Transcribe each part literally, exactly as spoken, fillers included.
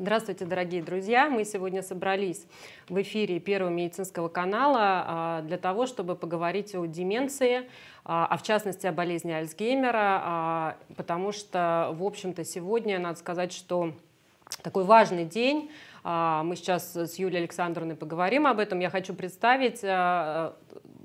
Здравствуйте, дорогие друзья! Мы сегодня собрались в эфире Первого медицинского канала для того, чтобы поговорить о деменции, а в частности о болезни Альцгеймера, потому что, в общем-то, сегодня, надо сказать, что такой важный день. Мы сейчас с Юлией Александровной поговорим об этом. Я хочу представить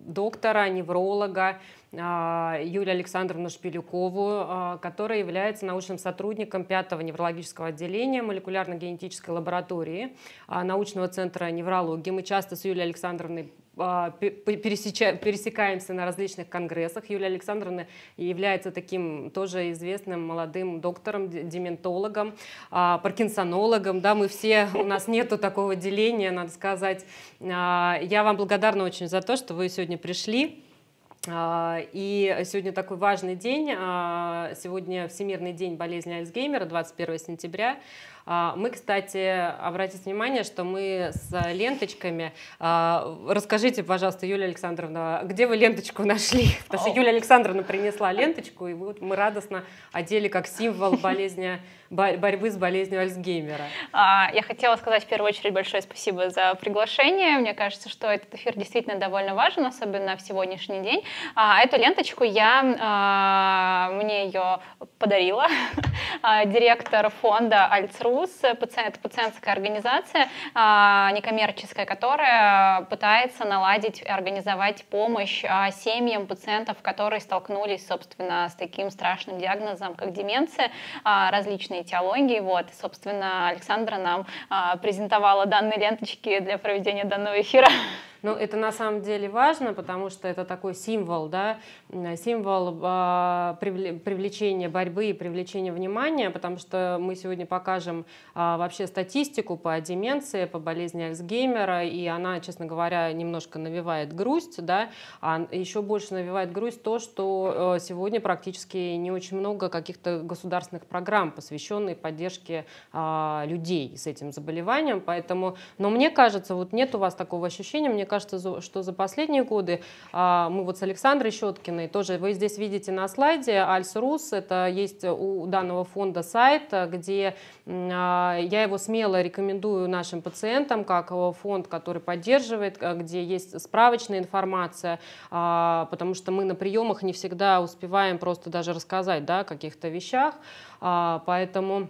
доктора, невролога Юлию Александровну Шпилюкову, которая является научным сотрудником пятого неврологического отделения молекулярно-генетической лаборатории научного центра неврологии. Мы часто с Юлией Александровной пересекаемся на различных конгрессах. Юлия Александровна является таким тоже известным молодым доктором, дементологом, паркинсонологом. Да, мы все, у нас нету такого деления, надо сказать. Я вам благодарна очень за то, что вы сегодня пришли. И сегодня такой важный день. Сегодня Всемирный день болезни Альцгеймера, двадцать первое сентября. Мы, кстати, обратите внимание, что мы с ленточками. Расскажите, пожалуйста, Юлия Александровна, где вы ленточку нашли? Потому что Юлия Александровна принесла ленточку, и вот мы радостно одели как символ болезни, борьбы с болезнью Альцгеймера. Я хотела сказать в первую очередь большое спасибо за приглашение. Мне кажется, что этот эфир действительно довольно важен, особенно в сегодняшний день. Эту ленточку я, мне ее подарила директор фонда Альц-Рус. Это пациентская организация, некоммерческая, которая пытается наладить и организовать помощь семьям пациентов, которые столкнулись, собственно, с таким страшным диагнозом, как деменция, различные этиологии. Вот. И, собственно, Александра нам презентовала данные ленточки для проведения данного эфира. Ну, это на самом деле важно, потому что это такой символ, да, символ э, привлечения борьбы и привлечения внимания, потому что мы сегодня покажем э, вообще статистику по деменции, по болезни Альцгеймера, и она, честно говоря, немножко навевает грусть, да, а еще больше навевает грусть то, что э, сегодня практически не очень много каких-то государственных программ, посвященных поддержке э, людей с этим заболеванием, поэтому, но мне кажется, вот нет у вас такого ощущения, мне кажется, кажется, что за последние годы мы вот с Александрой Щеткиной тоже, вы здесь видите на слайде Альц-Рус, это есть у данного фонда сайт, где я его смело рекомендую нашим пациентам, как фонд, который поддерживает, где есть справочная информация, потому что мы на приемах не всегда успеваем просто даже рассказать, да, о каких-то вещах, поэтому...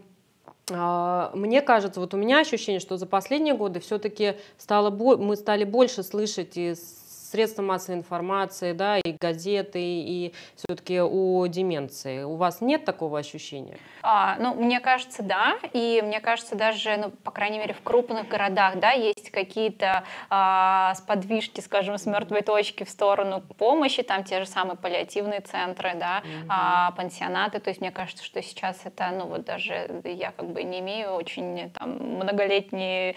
Мне кажется, вот у меня ощущение, что за последние годы все-таки стало, мы стали больше слышать и средства массовой информации, да, и газеты, и все-таки о деменции. У вас нет такого ощущения? А, ну, мне кажется, да. И мне кажется, даже, ну, по крайней мере, в крупных городах, да, есть какие-то а, сподвижки, скажем, с мертвой точки в сторону помощи, там те же самые паллиативные центры, да, угу. а, пансионаты. То есть мне кажется, что сейчас это, ну, вот даже я как бы не имею очень там многолетней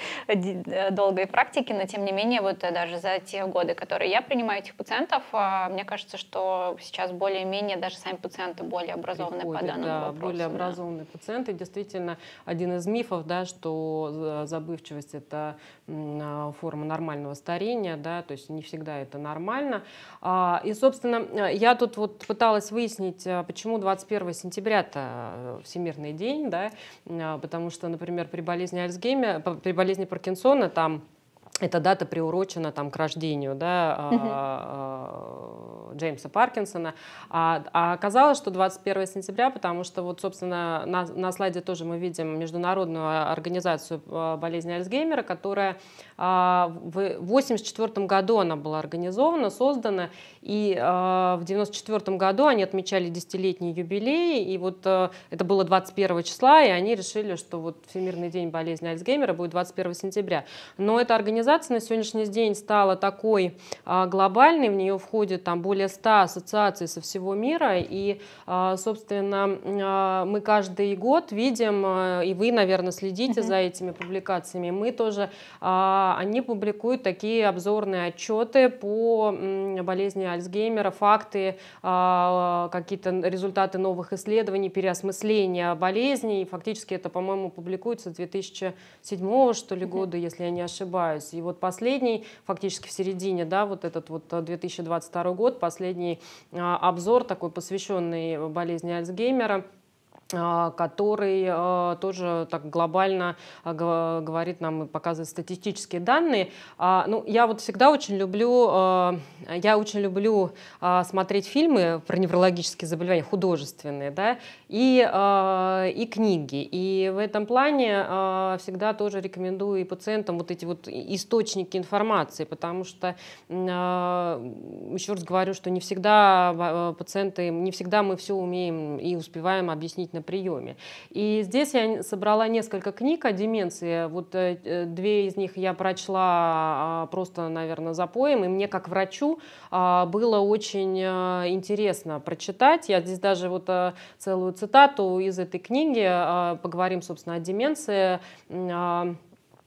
долгой практики, но тем не менее, вот даже за те годы, которые я принимаю этих пациентов, мне кажется, что сейчас более-менее даже сами пациенты более образованные по данному да, вопросу. Более да. образованные пациенты. Действительно, один из мифов, да, что забывчивость – это форма нормального старения, да, то есть не всегда это нормально. И, собственно, я тут вот пыталась выяснить, почему двадцать первое сентября-то Всемирный день, да, потому что, например, при болезни Альцгеймера, при болезни Паркинсона там эта дата приурочена там, к рождению, да, mm-hmm. Джеймса Паркинсона. А, а оказалось, что двадцать первое сентября, потому что, вот, собственно, на, на слайде тоже мы видим Международную организацию болезни Альцгеймера, которая а, в тысяча девятьсот восемьдесят четвёртом году она была организована, создана, и а, в тысяча девятьсот девяносто четвёртом году они отмечали десятилетний юбилей, и вот а, это было двадцать первого числа, и они решили, что вот Всемирный день болезни Альцгеймера будет двадцать первого сентября. Но эта организация на сегодняшний день стала такой а, глобальной, в нее входит там более ста ассоциаций со всего мира, и, а, собственно, а, мы каждый год видим, а, и вы, наверное, следите [S2] Uh-huh. [S1] За этими публикациями, мы тоже, а, они публикуют такие обзорные отчеты по м, болезни Альцгеймера, факты, а, какие-то результаты новых исследований, переосмысления болезни, и фактически это, по-моему, публикуется с две тысячи седьмого, что ли, [S2] Uh-huh. [S1] года, если я не ошибаюсь. И вот последний, фактически в середине, да, вот этот вот две тысячи двадцать второй год, последний а, обзор такой, посвященный болезни Альцгеймера, который тоже так глобально говорит нам и показывает статистические данные. Ну, я вот всегда очень люблю, я очень люблю смотреть фильмы про неврологические заболевания, художественные, да, и, и книги. И в этом плане всегда тоже рекомендую и пациентам вот эти вот источники информации, потому что, еще раз говорю, что не всегда пациенты, не всегда мы все умеем и успеваем объяснить на приеме. И здесь я собрала несколько книг о деменции. Вот две из них я прочла просто, наверное, за поем, и мне как врачу было очень интересно прочитать. Я здесь даже вот целую цитату из этой книги, поговорим, собственно, о деменции,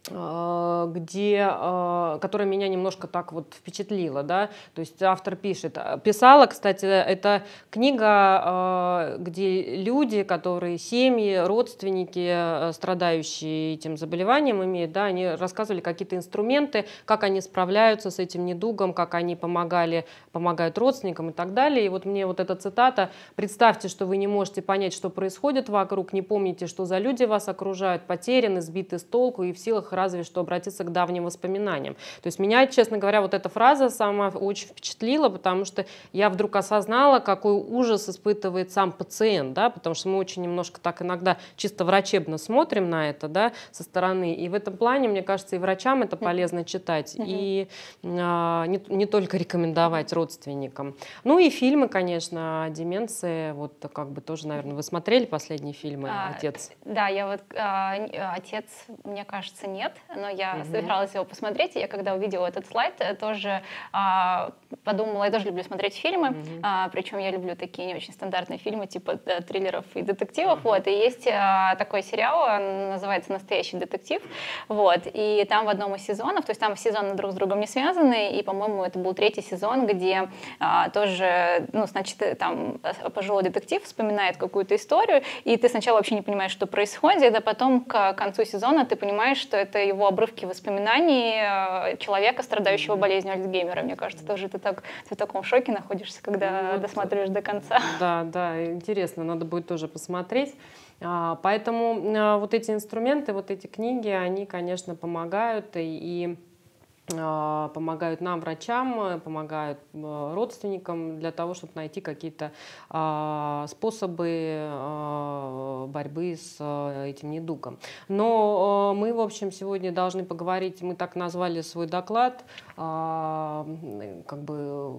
где, которая меня немножко так вот впечатлила, да, то есть автор пишет, писала, кстати, это книга, где люди, которые семьи, родственники, страдающие этим заболеванием имеют, да, они рассказывали какие-то инструменты, как они справляются с этим недугом, как они помогали, помогают родственникам и так далее. И вот мне вот эта цитата: представьте, что вы не можете понять, что происходит вокруг, не помните, что за люди вас окружают, потеряны, сбиты с толку и в силах разве что обратиться к давним воспоминаниям. То есть меня, честно говоря, вот эта фраза сама очень впечатлила, потому что я вдруг осознала, какой ужас испытывает сам пациент, да, потому что мы очень немножко так иногда чисто врачебно смотрим на это, да, со стороны. И в этом плане, мне кажется, и врачам это полезно читать, и а, не, не только рекомендовать родственникам. Ну и фильмы, конечно, о деменции, вот как бы тоже, наверное, вы смотрели последние фильмы «Отец»? А, да, я вот а, «Отец», мне кажется, нет, но я [S2] Угу. [S1] Собиралась его посмотреть, и я когда увидела этот слайд, тоже а, подумала, я тоже люблю смотреть фильмы, [S2] Угу. [S1] а, причем я люблю такие не очень стандартные фильмы, типа да, триллеров и детективов, [S2] Угу. [S1] Вот, и есть а, такой сериал, он называется «Настоящий детектив», вот, и там в одном из сезонов, то есть там сезоны друг с другом не связаны, и, по-моему, это был третий сезон, где а, тоже, ну, значит, там пожилой детектив вспоминает какую-то историю, и ты сначала вообще не понимаешь, что происходит, а потом к концу сезона ты понимаешь, что это его обрывки воспоминаний человека, страдающего болезнью Альцгеймера. Мне кажется, тоже ты так ты в таком шоке находишься, когда вот досматриваешь до конца. Да, да, интересно, надо будет тоже посмотреть. Поэтому вот эти инструменты, вот эти книги, они, конечно, помогают и... помогают нам, врачам, помогают родственникам для того, чтобы найти какие-то способы борьбы с этим недугом. Но мы, в общем, сегодня должны поговорить, мы так назвали свой доклад, как бы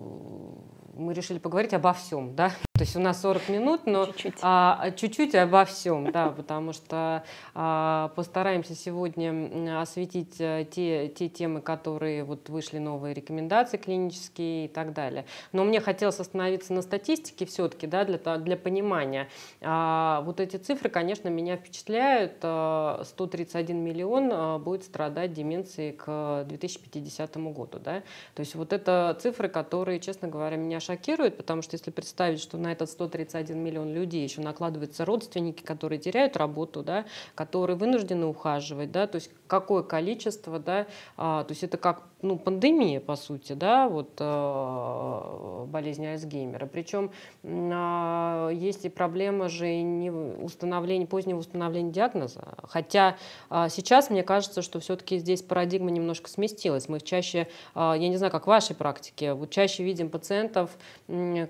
мы решили поговорить обо всем, да? То есть у нас сорок минут, но чуть-чуть а, обо всем, да, потому что а, постараемся сегодня осветить те, те темы, которые вот вышли, новые рекомендации клинические и так далее. Но мне хотелось остановиться на статистике все-таки, да, для, для понимания. А, вот эти цифры, конечно, меня впечатляют. сто тридцать один миллион будет страдать деменцией к две тысячи пятидесятому году. Да? То есть вот это цифры, которые, честно говоря, меня шокируют, потому что если представить, что на На этот сто тридцать один миллион людей еще накладываются родственники, которые теряют работу, да, которые вынуждены ухаживать, да, то есть какое количество, да, а, то есть это как, ну, пандемия, по сути, да, вот а, болезнь Альцгеймера. Причем а, есть и проблема же не установления, позднего установления диагноза. Хотя а, сейчас мне кажется, что все-таки здесь парадигма немножко сместилась. Мы чаще, а, я не знаю, как в вашей практике, вот чаще видим пациентов,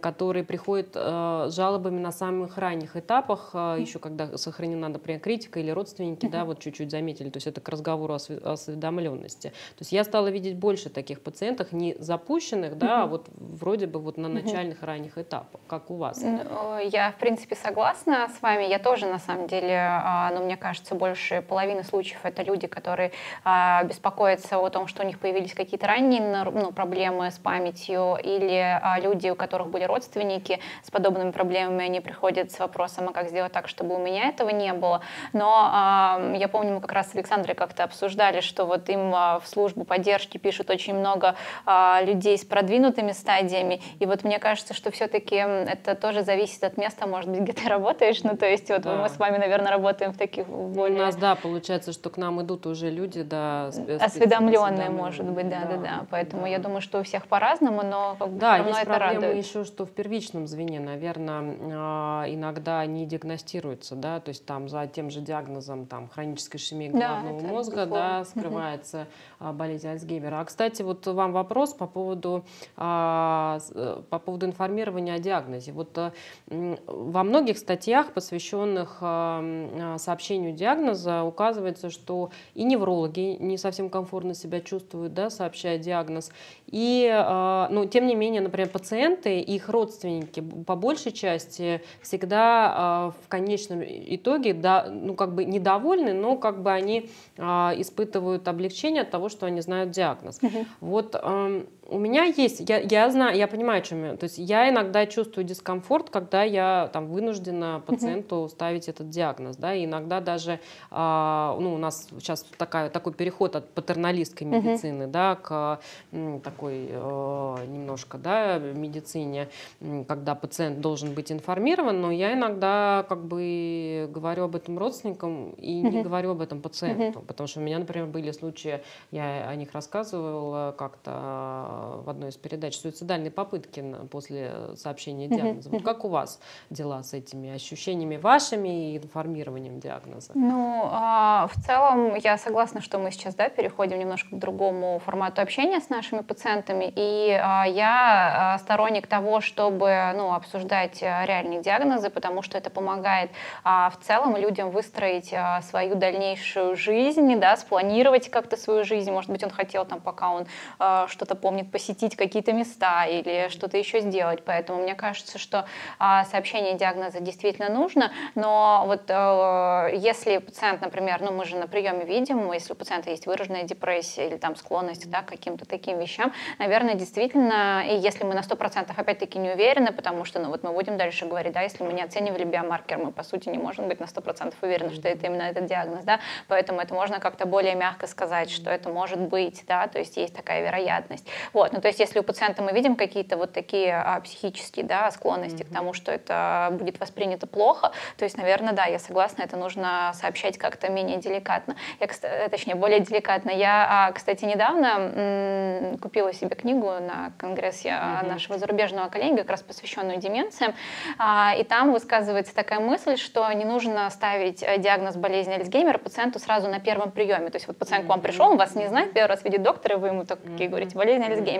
которые приходят с жалобами на самых ранних этапах, еще когда сохранена, например, критика или родственники, да, вот чуть-чуть заметили, то есть это к разговору о осведомленности. То есть я стала видеть больше таких пациентов, не запущенных, да, а вот вроде бы вот на начальных ранних этапах, как у вас. Я, в принципе, согласна с вами, я тоже, на самом деле, но мне кажется, больше половины случаев это люди, которые беспокоятся о том, что у них появились какие-то ранние, ну, проблемы с памятью, или люди, у которых были родственники с подобными проблемами, они приходят с вопросом, а как сделать так, чтобы у меня этого не было. Но э, я помню, мы как раз с Александрой как-то как-то обсуждали, что вот им в службу поддержки пишут очень много людей с продвинутыми стадиями, и вот мне кажется, что все-таки это тоже зависит от места, может быть, где ты работаешь, ну то есть вот да. мы с вами, наверное, работаем в таких более... У нас, да, получается, что к нам идут уже люди, да... Осведомленные, может быть, да-да-да, поэтому да. я думаю, что у всех по-разному, но как бы да, все равно это радует. Да, есть еще, что в первичном звене, наверное, иногда не диагностируется, да, то есть там за тем же диагнозом там хронической ишемии головного да, мозга, да, скрывается mm-hmm. болезнь Альцгеймера. А, кстати, вот вам вопрос по поводу, по поводу информирования о диагнозе. Вот во многих статьях, посвященных сообщению диагноза, указывается, что и неврологи не совсем комфортно себя чувствуют, да, сообщая диагноз, и, ну, тем не менее, например, пациенты и их родственники по большей части всегда в конечном итоге, да, ну, как бы недовольны, но как бы они испытывают облегчение от того, что они знают диагноз. Uh-huh. Вот у меня есть, я, я знаю, я понимаю, о чем я, то есть я иногда чувствую дискомфорт, когда я там вынуждена пациенту uh-huh. ставить этот диагноз, да, и иногда даже, ну, у нас сейчас такая, такой переход от патерналистской медицины, uh-huh. да, к такой немножко, да, медицине, когда пациент должен быть информирован, но я иногда как бы говорю об этом родственникам и uh-huh. не говорю об этом пациенту, uh-huh. потому что у меня, например, были случаи, я о них рассказывала как-то в одной из передач, суицидальные попытки после сообщения диагноза. Mm-hmm. Вот как у вас дела с этими ощущениями вашими и информированием диагноза? Ну, а, в целом я согласна, что мы сейчас, да, переходим немножко к другому формату общения с нашими пациентами, и а, я сторонник того, чтобы, ну, обсуждать реальные диагнозы, потому что это помогает а, в целом людям выстроить а, свою дальнейшую жизнь, да, спланировать как-то свою жизнь. Может быть, он хотел там, пока он а, что-то помнит, посетить какие-то места или что-то еще сделать. Поэтому мне кажется, что а, сообщение диагноза действительно нужно, но вот э, если пациент, например, ну мы же на приеме видим, если у пациента есть выраженная депрессия или там склонность, да, к каким-то таким вещам, наверное, действительно, и если мы на сто процентов опять-таки не уверены, потому что, ну вот мы будем дальше говорить, да, если мы не оценивали биомаркер, мы по сути не можем быть на сто процентов уверены, что это именно этот диагноз, да, поэтому это можно как-то более мягко сказать, что это может быть, да, то есть есть такая вероятность. Вот, ну, то есть, если у пациента мы видим какие-то вот такие а, психические, да, склонности mm-hmm. к тому, что это будет воспринято плохо, то есть, наверное, да, я согласна, это нужно сообщать как-то менее деликатно. Я, точнее, более деликатно. Я, кстати, недавно м, купила себе книгу на конгрессе mm-hmm. нашего зарубежного коллеги, как раз посвященную деменциям, а, и там высказывается такая мысль, что не нужно ставить диагноз болезни Альцгеймера пациенту сразу на первом приеме. То есть, вот пациент mm-hmm. к вам пришел, он вас не знает, первый раз видит доктора, вы ему такие mm-hmm. говорите, болезнь Альцгеймера.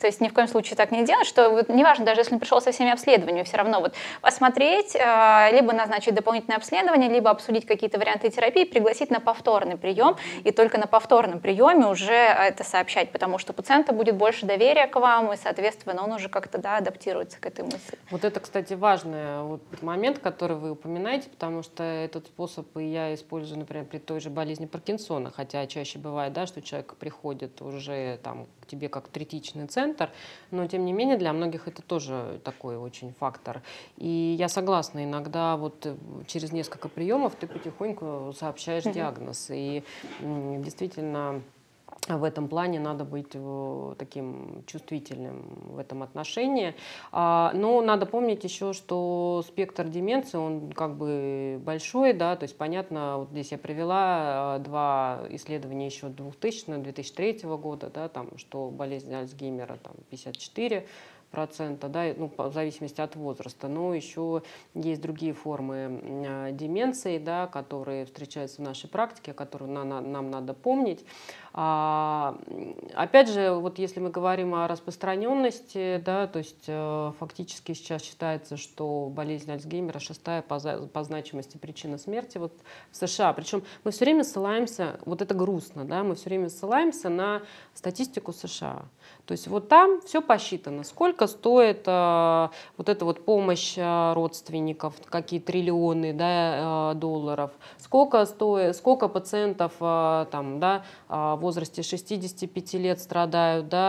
То есть ни в коем случае так не делать, что вот, неважно, даже если он пришел со всеми обследованиями, все равно вот посмотреть, либо назначить дополнительное обследование, либо обсудить какие-то варианты терапии, пригласить на повторный прием, и только на повторном приеме уже это сообщать, потому что у пациента будет больше доверия к вам, и, соответственно, он уже как-то, да, адаптируется к этой мысли. Вот это, кстати, важный вот момент, который вы упоминаете, потому что этот способ и я использую, например, при той же болезни Паркинсона, хотя чаще бывает, да, что человек приходит уже там к тебе как третичный центр, но тем не менее для многих это тоже такой очень фактор. И я согласна, иногда вот через несколько приемов ты потихоньку сообщаешь mm-hmm. диагноз, и действительно в этом плане надо быть таким чувствительным в этом отношении. Но надо помнить еще, что спектр деменции, он как бы большой, да, то есть понятно, вот здесь я привела два исследования еще двухтысячного — две тысячи третьего года, да, там, что болезнь Альцгеймера там пятьдесят четыре процента, да, ну, в зависимости от возраста, но еще есть другие формы деменции, да, которые встречаются в нашей практике, которые на, на, нам надо помнить. А, опять же, вот если мы говорим о распространенности, да, то есть э, фактически сейчас считается, что болезнь Альцгеймера шестая по, по значимости причина смерти вот в США. Причем мы все время ссылаемся, вот это грустно, да, мы все время ссылаемся на статистику США. То есть вот там все посчитано, сколько сколько стоит а, вот эта вот помощь а, родственников, какие триллионы да, а, долларов, сколько, стоит, сколько пациентов а, там, да, а, в возрасте шестидесяти пяти лет страдают да,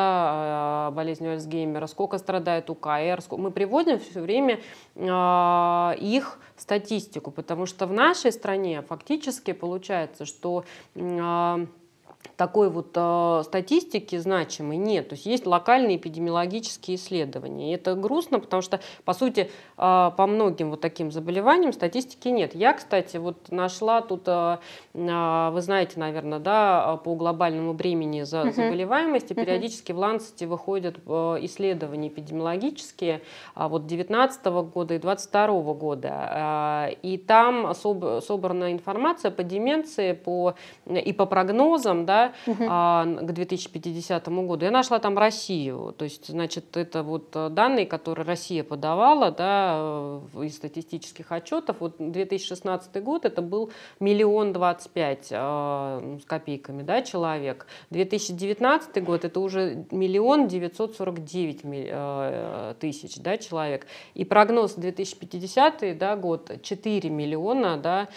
а, болезнью Альцгеймера, сколько страдает УКР. Сколько... Мы приводим все время а, их статистику, потому что в нашей стране фактически получается, что... А, такой вот э, статистики значимой нет. То есть есть локальные эпидемиологические исследования. И это грустно, потому что, по сути, э, по многим вот таким заболеваниям статистики нет. Я, кстати, вот нашла тут, э, э, вы знаете, наверное, да, по глобальному бремени за uh-huh. заболеваемости периодически uh-huh. в Ланцете выходят э, исследования эпидемиологические э, вот девятнадцатого года и двадцать второго года. Э, и там соб- собрана информация по деменции по, и по прогнозам, да, Uh-huh. а, к две тысячи пятидесятому году. Я нашла там Россию. То есть, значит, это вот данные, которые Россия подавала да, из статистических отчетов. Вот две тысячи шестнадцатый год это был миллион двадцать пять с копейками да, человек. две тысячи девятнадцатый год это уже миллион девятьсот сорок девять тысяч да, человек. И прогноз две тысячи пятидесятый да, год четыре миллиона да,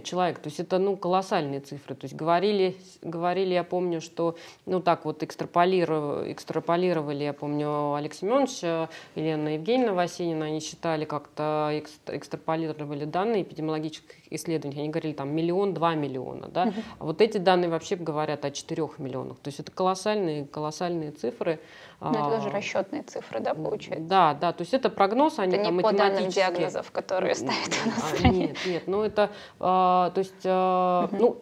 человек. То есть это ну, колоссальные цифры. То есть говорили, говорили я помню, что, ну так вот экстраполировали, экстраполировали я помню, Алексей Меньевич, Елена Евгеньевна Васенина, они считали как-то, экстраполировали данные эпидемиологических исследований, они говорили там миллион, два миллиона, да, угу. а вот эти данные вообще говорят о четырёх миллионах, то есть это колоссальные, колоссальные цифры. Но это тоже расчетные цифры, да, получается? Да, да, то есть это прогноз, они там математические. Это не по данным диагнозов, которые ставят у нас в стране. Нет, нет, ну это, то есть, ну,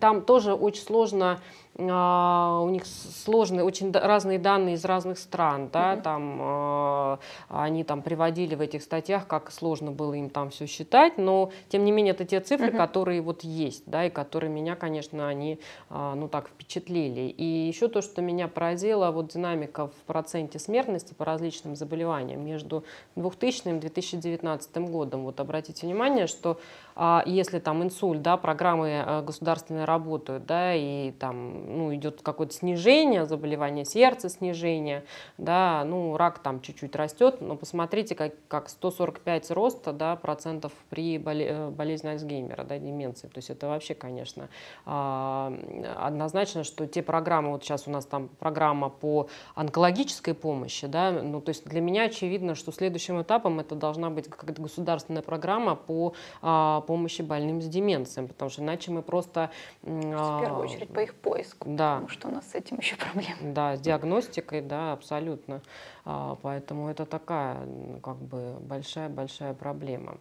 там тоже очень сложно, у них сложные, очень разные данные из разных стран, да, там, они там приводили в этих статьях, как сложно было им там все считать, но, тем не менее, это те цифры, которые вот есть, да, и которые меня, конечно, они, ну, так впечатлили. И еще то, что меня поразило, вот динамика в проценте смертности по различным заболеваниям между двухтысячным и две тысячи девятнадцатым годом. Вот обратите внимание, что а, если там инсульт, да, программы а, государственные работают, да, и там ну, идет какое-то снижение, заболевание сердца, снижение, да, ну, рак там чуть-чуть растет, но посмотрите, как, как сто сорок пять роста, да, процентов при боле- болезни Альцгеймера, да, деменции. То есть это вообще, конечно, а, однозначно, что те программы, вот сейчас у нас там программа по онкологической помощи, да, ну, то есть для меня очевидно, что следующим этапом это должна быть какая-то государственная программа по а, помощи больным с деменцией, потому что иначе мы просто... А, в первую очередь по их поиску, да, потому что у нас с этим еще проблемы. Да, с диагностикой, да, абсолютно. А, поэтому это такая, как бы, большая-большая проблема.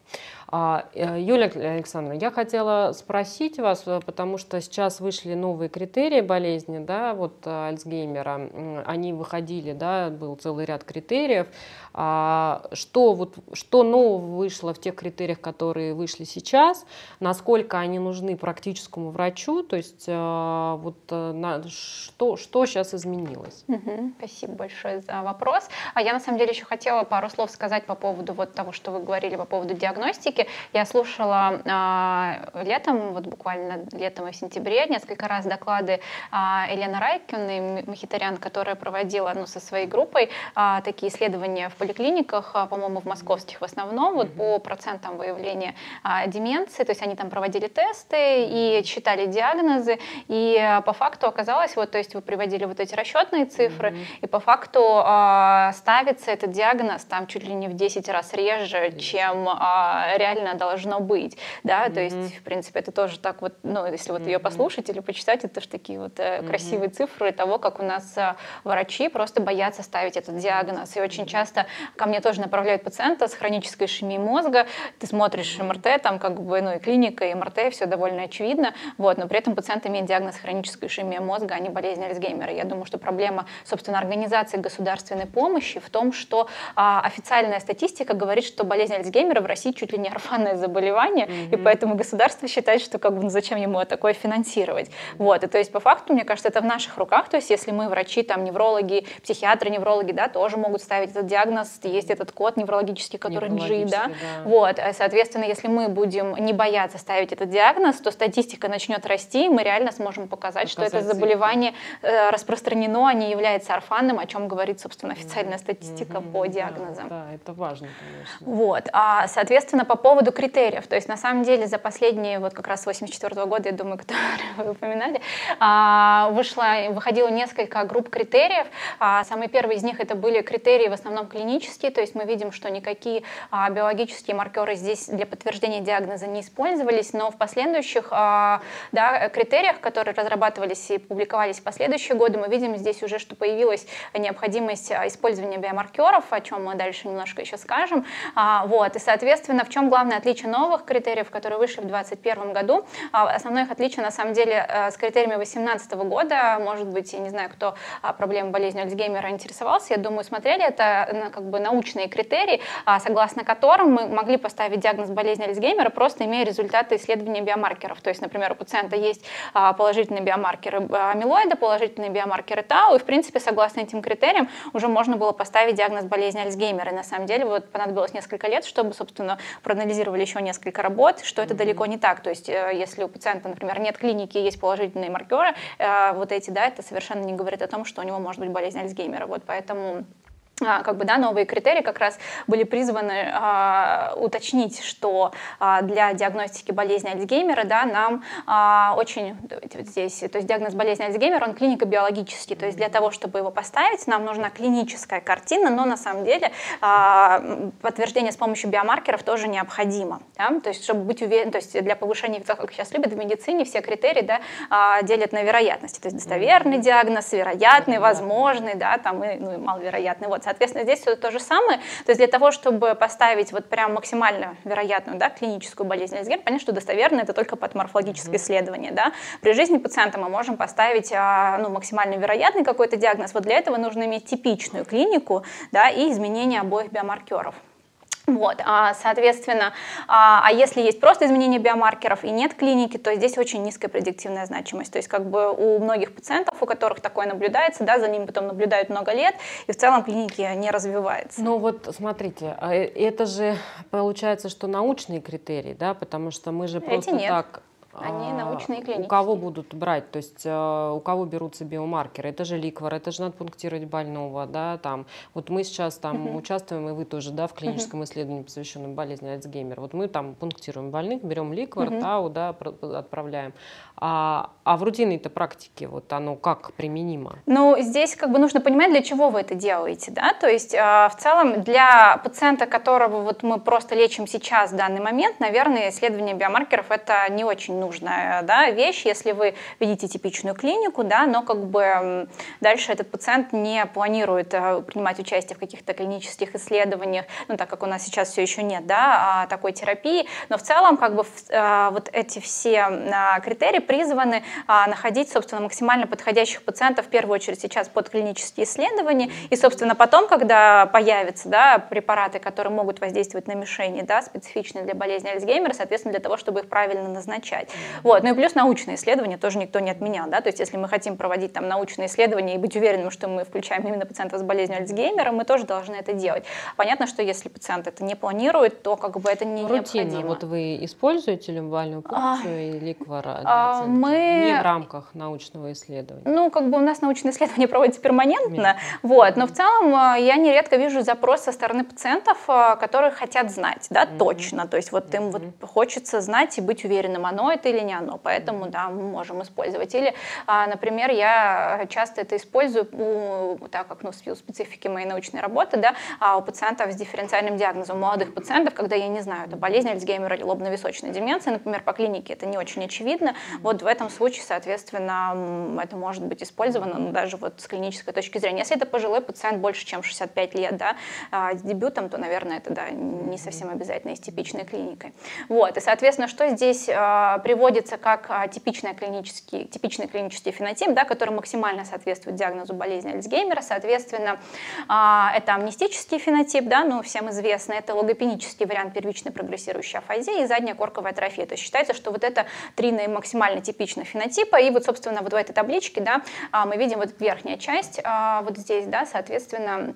А, Юлия Александровна, я хотела спросить вас, потому что сейчас вышли новые критерии болезни, да, вот Альцгеймера, они выходили, да, был целый ряд критериев. А, что, вот, что нового вышло в тех критериях, которые вышли сейчас, насколько они нужны практическому врачу, то есть а, вот, на, что, что сейчас изменилось? Угу, спасибо большое за вопрос. А я на самом деле еще хотела пару слов сказать по поводу вот того, что вы говорили по поводу диагностики. Я слушала а, летом, вот буквально летом и в сентябре несколько раз доклады а, Елены Райкиной, Махитарян, которая проводила ну, со своей группой а, такие исследования в поликлиниках, а, по-моему, в московских в основном, вот, по процентам выявления а, деменции. То есть они там проводили тесты и считали диагнозы, и а, по факту оказалось, вот, то есть вы приводили вот эти расчетные цифры, mm-hmm. и по факту а, ставится этот диагноз там чуть ли не в десять раз реже, чем а, реально должно быть, да, mm-hmm. то есть, в принципе, это тоже так вот, ну, если вот mm-hmm. ее послушать или почитать, это же такие вот mm-hmm. красивые цифры того, как у нас врачи просто боятся ставить этот диагноз, и очень часто ко мне тоже направляют пациента с хронической ишемией мозга, ты смотришь МРТ, там как бы, ну и клиника, и МРТ, все довольно очевидно, вот, но при этом пациент имеет диагноз хронической ишемии мозга, а не болезнь Альцгеймера. Я думаю, что проблема, собственно, организации государственной помощи в том, что а, официальная статистика говорит, что болезнь Альцгеймера в России чуть ли не орфанное заболевание, mm-hmm. и поэтому государство считает, что как бы, ну, зачем ему такое финансировать. Вот, и то есть по факту, мне кажется, это в наших руках, то есть если мы врачи, там, неврологи, психиатры, неврологи, да, тоже могут ставить этот диагноз, есть этот код неврологический, который G, да? Да. Вот, соответственно, если мы будем не бояться ставить этот диагноз, то статистика начнет расти, и мы реально сможем показать, показать что это заболевание распространено, а не является орфанным, о чем говорит, собственно, официальная статистика mm-hmm. по диагнозам. Да, да, это важно, конечно. Вот. А, соответственно, по поводу критериев. То есть, на самом деле, за последние, вот как раз восемьдесят четвёртого года, я думаю, которые вы упоминали, вышло, выходило несколько групп критериев. Самые первые из них это были критерии в основном клинические, то есть мы видим, что никакие биологические маркеры здесь для подтверждения диагноза не использовались, но в последующих да, критериях, которые разрабатывались и публиковались в последующие годы, мы видим здесь уже, что появилась необходимость использования биомаркеров, о чем мы дальше немножко еще скажем. Вот. И, соответственно, в чем главное отличие новых критериев, которые вышли в две тысячи двадцать первом году? Основное их отличие, на самом деле, с критериями две тысячи восемнадцатого года, может быть, я не знаю, кто проблемой болезни Альцгеймера интересовался, я думаю, смотрели, это как бы научные критерии, согласно которым мы могли поставить диагноз болезни Альцгеймера, просто имея результаты исследования биомаркеров. То есть, например, у пациента есть положительные биомаркеры амилоида, положительные биомаркеры тау, и, в принципе, согласно этим критериям, уже можно было поставить диагноз болезни Альцгеймера. И, на самом деле, вот понадобилось несколько лет, чтобы, собственно, проанализировали еще несколько работ, что это [S2] Mm-hmm. [S1] Далеко не так. То есть, если у пациента, например, нет клиники, есть положительные маркеры, вот эти, да, это совершенно не говорит о том, что у него может быть болезнь Альцгеймера. Вот поэтому... Как бы, да, новые критерии как раз были призваны а, уточнить, что а, для диагностики болезни Альцгеймера да, нам а, очень здесь, то есть диагноз болезни Альцгеймера, он клинико-биологический, то есть для того, чтобы его поставить, нам нужна клиническая картина, но на самом деле а, подтверждение с помощью биомаркеров тоже необходимо, да? То есть чтобы быть уверен, то есть для повышения, как сейчас любят в медицине, все критерии да, а, делят на вероятности, то есть достоверный диагноз, вероятный, возможный, да, там и, ну, и маловероятный, вот. Соответственно, здесь все то же самое. То есть для того, чтобы поставить вот прям максимально вероятную да, клиническую болезнь Альцгеймера, понятно, что достоверно это только под морфологическое исследование. Да. При жизни пациента мы можем поставить ну, максимально вероятный какой-то диагноз. Вот для этого нужно иметь типичную клинику да, и изменение обоих биомаркеров. Вот, соответственно, а если есть просто изменение биомаркеров и нет клиники, то здесь очень низкая предиктивная значимость. То есть как бы у многих пациентов, у которых такое наблюдается, да, за ними потом наблюдают много лет, и в целом клиники не развивается. Ну вот смотрите, это же получается, что научные критерии, да, потому что мы же эти просто нет. так... Они научные клиники. У кого будут брать, то есть у кого берутся биомаркеры? Это же ликвор, это же надо пунктировать больного, да, там. Вот мы сейчас там uh-huh. участвуем, и вы тоже, да, в клиническом uh-huh. исследовании, посвященном болезни Альцгеймера. Вот мы там пунктируем больных, берем ликвор, uh-huh. тау, да, отправляем. А, а в рутинной-то практике вот оно как применимо? Ну, здесь как бы нужно понимать, для чего вы это делаете, да, то есть в целом для пациента, которого вот мы просто лечим сейчас в данный момент, наверное, исследование биомаркеров это не очень нужная да, вещь, если вы видите типичную клинику, да, но как бы дальше этот пациент не планирует принимать участие в каких-то клинических исследованиях, ну, так как у нас сейчас все еще нет да, такой терапии, но в целом как бы вот эти все критерии призваны находить, собственно, максимально подходящих пациентов, в первую очередь сейчас под клинические исследования, и, собственно, потом, когда появятся да, препараты, которые могут воздействовать на мишени, да, специфичные для болезни Альцгеймера, соответственно, для того, чтобы их правильно назначать. Вот. Ну и плюс научные исследования тоже никто не отменял. Да? То есть если мы хотим проводить там, научные исследования и быть уверенным, что мы включаем именно пациентов с болезнью Альцгеймера, мы тоже должны это делать. Понятно, что если пациент это не планирует, то как бы это не Рутинно. необходимо. Вот вы используете лимбальную пункцию а, и ликвора а, мы... не в рамках научного исследования? Ну, как бы у нас научные исследования проводятся перманентно, вот. Но в целом я нередко вижу запрос со стороны пациентов, которые хотят знать, да, mm-hmm. точно. То есть вот им mm-hmm. вот хочется знать и быть уверенным, оно это или не оно, поэтому, да, мы можем использовать. Или, например, я часто это использую, у, так как, ну, в специфике моей научной работы, да, у пациентов с дифференциальным диагнозом, у молодых пациентов, когда я не знаю, это болезнь Альцгеймера или лобно-височная деменция, например, по клинике это не очень очевидно, вот в этом случае, соответственно, это может быть использовано, ну, даже вот с клинической точки зрения. Если это пожилой пациент больше, чем шестьдесят пять лет, да, с дебютом, то, наверное, это, да, не совсем обязательно и с типичной клиникой. Вот, и, соответственно, что здесь приводится как типичный клинический, типичный клинический фенотип, да, который максимально соответствует диагнозу болезни Альцгеймера. Соответственно, это амнистический фенотип, да, ну, всем известно, это логопенический вариант первичной прогрессирующей афазии и задняя корковая атрофия. То есть считается, что вот это три максимально типичных фенотипа. И вот, собственно, вот в этой табличке да, мы видим вот верхняя часть, вот здесь, да, соответственно,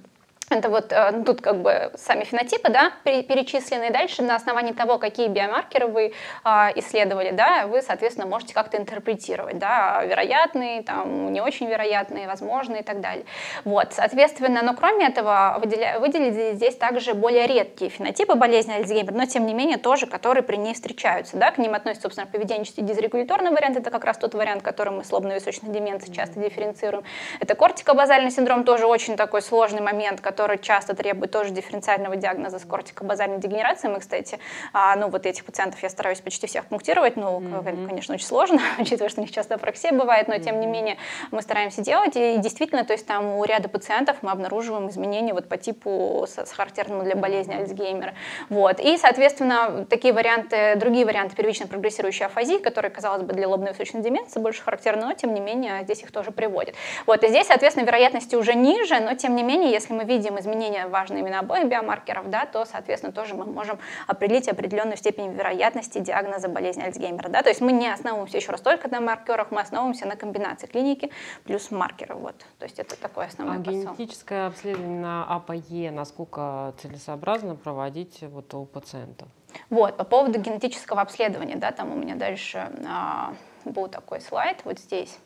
Это вот ну, тут как бы сами фенотипы, да, перечислены. Дальше на основании того, какие биомаркеры вы а, исследовали, да, вы, соответственно, можете как-то интерпретировать, да, вероятные, там, не очень вероятные, возможные и так далее. Вот, соответственно, но кроме этого выделя... выделили здесь также более редкие фенотипы болезни Альцгеймера, но тем не менее тоже, которые при ней встречаются, да, к ним относятся, собственно, поведенческий дисрегуляторный вариант, это как раз тот вариант, который мы с лобно-височной деменцией часто дифференцируем. Это кортикобазальный синдром, тоже очень такой сложный момент, который часто требует тоже дифференциального диагноза с кортикобазальной дегенерацией. Мы, кстати, ну вот этих пациентов я стараюсь почти всех пунктировать, ну, mm-hmm. конечно, очень сложно, учитывая, что у них часто апраксия бывает, но, тем не менее, мы стараемся делать, и действительно, то есть там у ряда пациентов мы обнаруживаем изменения вот по типу с, с характерным для болезни Альцгеймера. Вот, и, соответственно, такие варианты, другие варианты первично-прогрессирующей афазии, которые, казалось бы, для лобно-височной деменции больше характерны, но, тем не менее, здесь их тоже приводят. Вот, и здесь, соответственно, вероятности уже ниже, но, тем не менее, если мы видим изменения важны именно обоих биомаркеров, да, то, соответственно, тоже мы можем определить определенную степень вероятности диагноза болезни Альцгеймера. Да? То есть мы не основываемся еще раз только на маркерах, мы основываемся на комбинации клиники плюс маркера. Вот. То есть это такое основное. А генетическое обследование на АПОЕ насколько целесообразно проводить вот у пациента? Вот, по поводу генетического обследования, да, там у меня дальше... А... был такой слайд вот здесь.